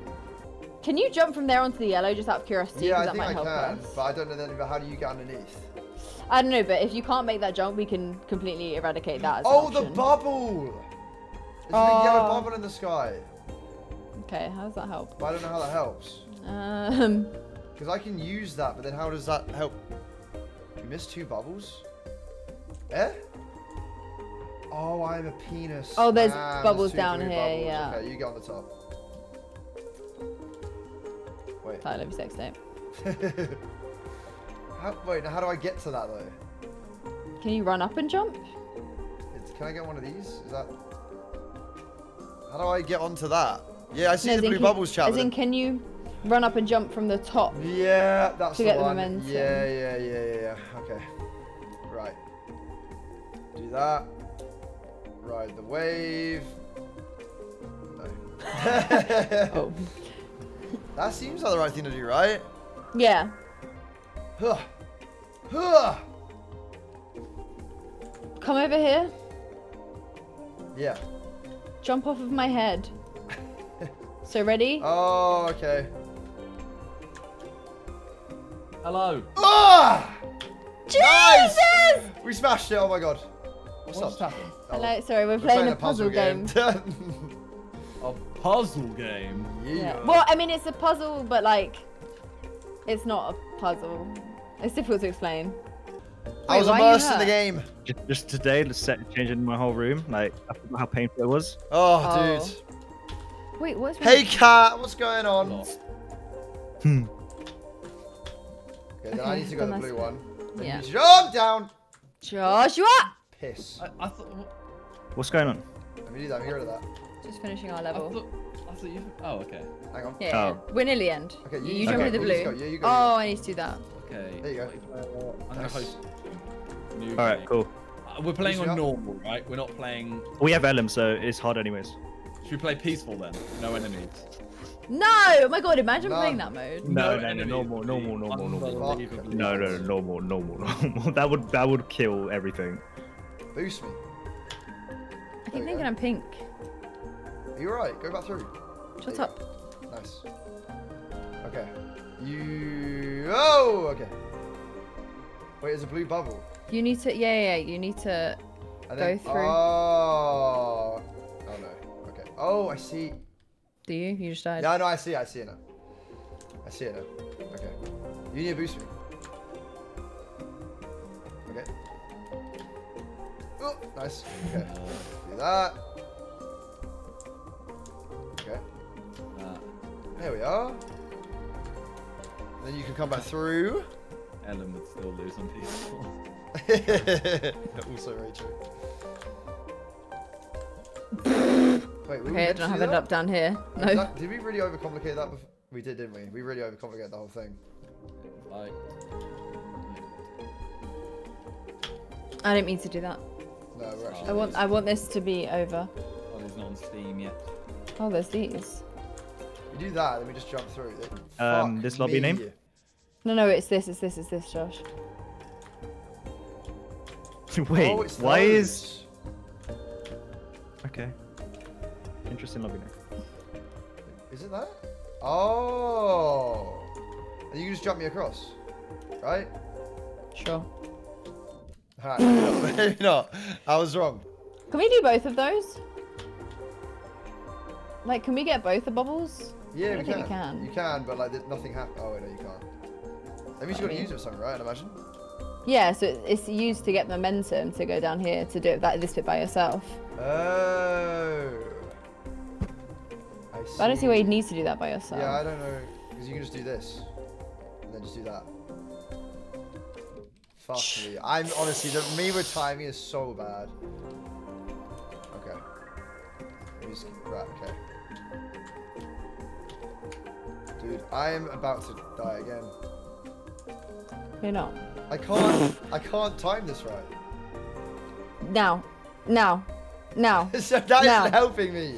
Can you jump from there onto the yellow just out of curiosity? Yeah, I that think might I help can, us. But I don't know then, how do you get underneath? I don't know, but if you can't make that jump, we can completely eradicate that as Oh, the bubble! There's oh. a big yellow bubble in the sky. Okay, how does that help? But I don't know how that helps. Um... Because I can use that, but then how does that help? You missed two bubbles? Eh? Oh, I have a penis. Oh, there's ah, bubbles there's down here, bubbles. yeah. Okay, you get on the top. Wait. Tyler, let me sex tape. how, wait, how do I get to that, though? Can you run up and jump? It's, can I get one of these? Is that... How do I get onto that? Yeah, I see no, the blue can, bubbles, chat. As in, can you... Run up and jump from the top. Yeah, that's to the get one. The momentum. Yeah, yeah, yeah, yeah, yeah. Okay. Right. Do that. Ride the wave. No. oh. That seems like the right thing to do, right? Yeah. Huh. Huh. Come over here. Yeah. Jump off of my head. So ready? Oh, okay. Hello. Ah! Jesus! Nice! We smashed it. Oh my god. What's, What's up? Happened? Hello. Oh, sorry, we're, we're playing, playing a puzzle, puzzle game. game. A puzzle game. Yeah. yeah. Well, I mean, it's a puzzle, but like, it's not a puzzle. It's difficult to explain. I was immersed in the game. Just, just today, just set changing my whole room. Like, I forgot how painful it was. Oh, oh. dude. Wait, what's? Hey, cat, what's going on? Hmm. Okay, then okay, I need to go to the blue one. Yeah. Jump down. Joshua. Piss. I, I thought. What's going on? Let me do that. I'm here with that. Just finishing our level. I thought, I thought you. Oh, okay. Hang on. Yeah. Oh. We're nearly end. Okay, you, you jump okay. to the blue. Go, yeah, you go, oh, I need to do that. Okay. There you go. I'm gonna host. All right, cool. Uh, we're playing on normal, right? We're not playing. We have Ellum, so it's hard anyways. Should we play peaceful then? No enemies. No! Oh my god! Imagine no. playing that mode. No, no, no, no normal, normal, normal, normal. No, no, normal, normal, normal. That would that would kill everything. Boost me. I keep thinking go. I'm pink. Are you alright? Go back through. Shut up. Go. Nice. Okay. You. Oh, okay. Wait, there's a blue bubble. You need to, yeah, yeah, you need to and go then, through. Oh, oh no, okay. Oh, I see. Do you? You just died. No, no, I see, I see it now. I see it now. Okay. You need to boost me. Okay. Oh, nice. Okay. Do that. Okay. There we are. And then you can come back through. Ellum would still lose on people. Also very true. Wait, we okay, I don't have it up down here. No. Did, that, did we really overcomplicate that before? We did, didn't we? We really overcomplicated the whole thing. Like... I didn't mean to do that. No, we're actually... I want, I want this to be over. Oh, there's not on Steam yet. Oh, there's these. We do that, then we just jump through. Um, Fuck this lobby me. name? No, no, it's this, it's this, it's this, Josh. Wait, oh, why is... Okay. Interesting lobby now. Is it that? Oh! You can just jump me across, right? Sure. Alright, maybe, maybe not. I was wrong. Can we do both of those? Like, can we get both the bubbles? Yeah, I don't we, think can. we can. You can, but like, nothing happens. Oh, no, you can't. That means you've got to use it or something, right? I'd imagine. Yeah, so it's used to get momentum to go down here to do it that, this bit by yourself. Oh. I, see. I don't see why you need to do that by yourself. Yeah, I don't know. Because you can just do this. And then just do that. Fuck me. I'm honestly, the me with timing is so bad. Okay. Let me just, right, okay. Dude, I am about to die again. You're not. I can't, I can't time this right. Now, now, now. So that now. isn't helping me.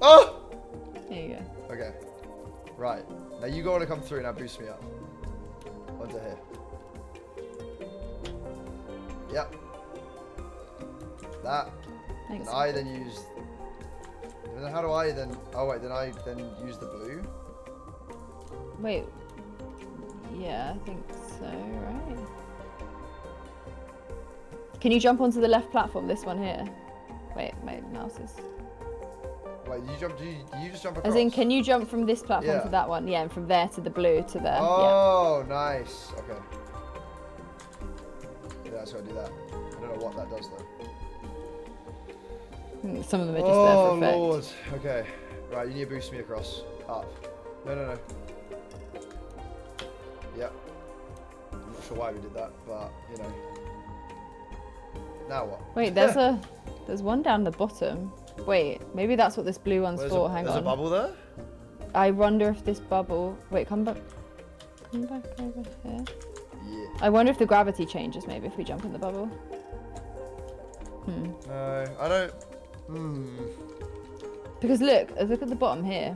Oh! There you go. Okay. Right. Now you gotta come through and now boost me up. Onto here. Yep. That. Thanks. And I then use. And then how do I then? Oh wait. Then I then use the blue. Wait. Yeah, I think so, right? Can you jump onto the left platform, this one here? Wait, my mouse is... Wait, you jump, do you, do you just jump across? As in, can you jump from this platform yeah. to that one? Yeah, and from there to the blue to there. Oh, yeah. nice. Okay. Yeah, so I do that. I don't know what that does, though. Some of them are just oh, there for effect. Oh, Lord. Okay. Right, you need to boost me across. Up. No, no, no. Yep. I'm not sure why we did that, but you know. Now what? Wait, there's a there's one down the bottom. Wait, maybe that's what this blue one's well, for. A, Hang there's on. There's a bubble there? I wonder if this bubble wait, come back come back over here. Yeah. I wonder if the gravity changes maybe if we jump in the bubble. Hmm. No, I don't hmm. Because look, look at the bottom here.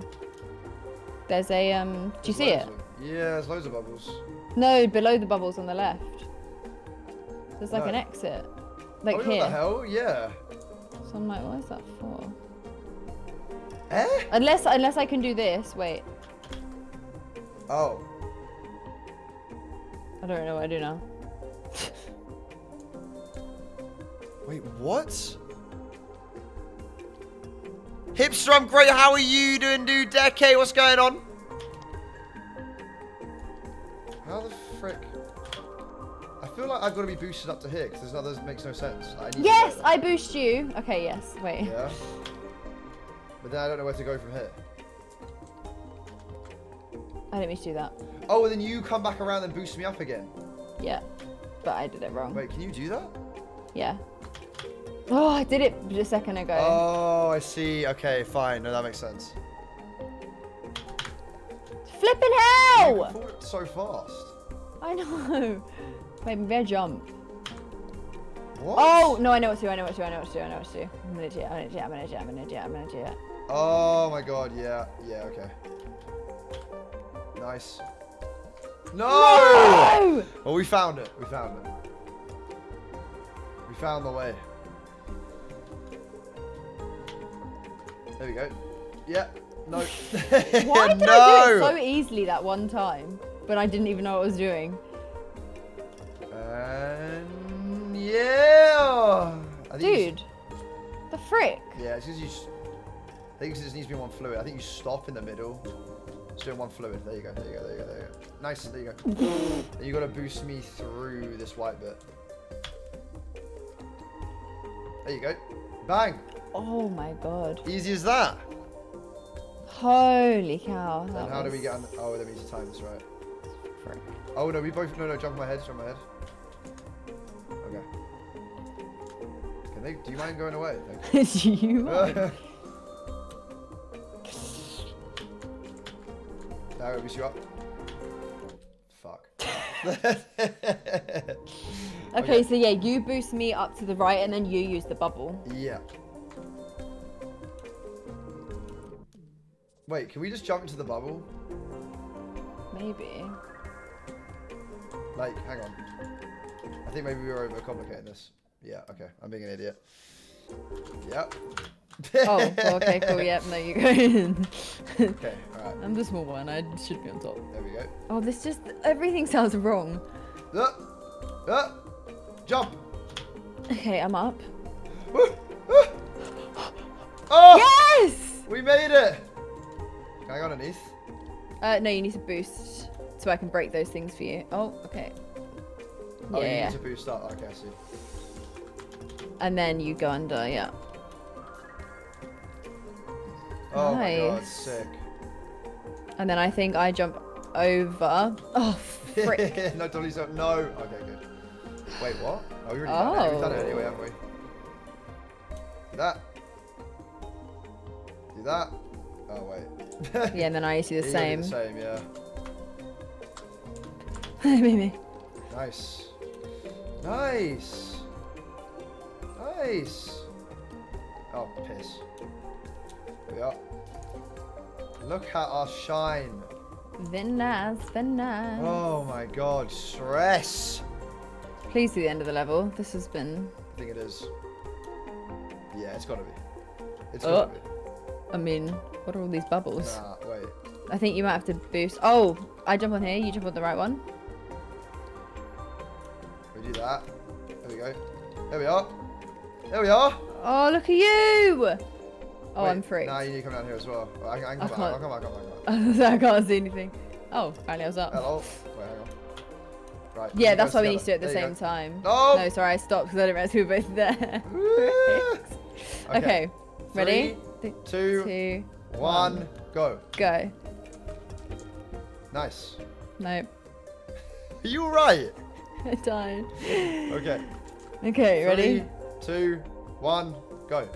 There's a um do you see it? Yeah, there's loads of bubbles. No, below the bubbles on the left. There's like no. an exit. Like oh, here. What the hell? Yeah. So I'm like, what is that for? Eh? Unless, unless I can do this. Wait. Oh. I don't know what I do now. Wait, what? Hipster, I'm great. How are you doing, dude? Decade, what's going on? How the frick? I feel like I've got to be boosted up to here because no, this makes no sense. I need yes, I boost you. Okay, yes. Wait. Yeah. But then I don't know where to go from here. I didn't mean to do that. Oh, and then you come back around and boost me up again. Yeah, but I did it wrong. Wait, can you do that? Yeah. Oh, I did it a second ago. Oh, I see. Okay, fine. No, that makes sense. Flipping hell! You it so fast. I know. Wait, maybe I jump. What? Oh, no, I know what to do, I know what to do, I know what to do, I know what to do. I'm gonna do it, I'm gonna do it, I'm gonna do it, I'm gonna do it, I'm gonna do it. Oh my god, yeah, yeah, okay. Nice. No! No! Well, we found it, we found it. We found the way. There we go. Yeah, no. Why did no! I do it so easily that one time? But I didn't even know what I was doing. And yeah, I think dude, the frick. Yeah, it's because you. I think it just needs to be one fluid. I think you stop in the middle. Just doing one fluid. There you go. There you go. There you go. There you go. Nice. There you go. You gotta boost me through this white bit. There you go. Bang. Oh my god. Easy as that. Holy cow. And how do we get on? Oh, that means the time is right. Frick. Oh no, we both no no jump my head, jump my head. Okay. Can they do you mind going away? Thank you. Do you mind? Now it was you up. Fuck. okay, okay, so yeah, you boost me up to the right and then you use the bubble. Yeah. Wait, can we just jump into the bubble? Maybe. Like, hang on. I think maybe we were overcomplicating this. Yeah, okay. I'm being an idiot. Yep. Oh, well, okay, cool. Yep, no, you go in. Okay, alright. I'm the small one. I should be on top. There we go. Oh, this just... Everything sounds wrong. Uh, uh, jump! Okay, I'm up. Oh! Yes! We made it! Can I go underneath? Uh, no, you need to boost so I can break those things for you. Oh, okay. Oh, yeah, you yeah. need to boost up. Okay, I see. And then you go under, yeah. Oh nice. My god, sick. And then I think I jump over. Oh, frick. No, Dolly's up. No. Okay, good. Wait, what? Oh, we already oh. done it. We've done it anyway, haven't we? Do that. Do that. Oh, wait. Yeah, and then I do the yeah, same. The same, yeah. Maybe. Nice. Nice. Nice. Oh, piss. There we are. Look at our shine. Then nice, then nice. Oh my god, stress. Please do the end of the level. This has been... I think it is. Yeah, it's gotta be. It's gotta oh. be. I mean... What are all these bubbles? Nah, wait. I think you might have to boost. Oh, I jump on here. You jump on the right one. We do that. There we go. There we are. There we are. Oh, look at you. Oh, wait, I'm free. Nah, you need to come down here as well. I, I can come I back. I'll come back. I'll come back. I can't see anything. Oh, apparently I was up. Hello. Wait, hang on. Right. Yeah, that's why together. We need to do it at the there same time. No. No, sorry. I stopped because I didn't realize we were both there. Okay. Okay. Ready? Three, two. two. One, go. Go. Nice. Nope. Are you alright? I died. Okay. Okay, Three, ready? Two, one, go.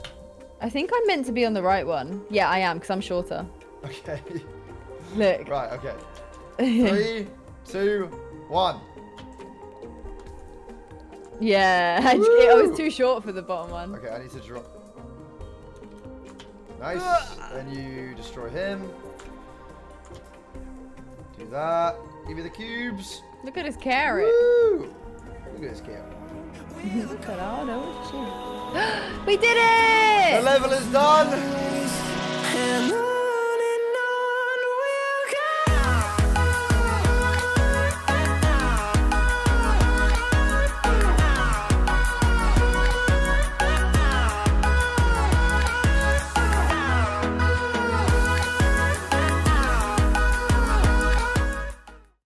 I think I'm meant to be on the right one. Yeah, I am, because I'm shorter. Okay. Look. Right, okay. Three, two, one. Yeah, I, I was too short for the bottom one. Okay, I need to drop. Nice. Then you destroy him. Do that. Give me the cubes. Look at his carrot. Woo! Look at his carrot. Look at all those chips. We did it! The level is done!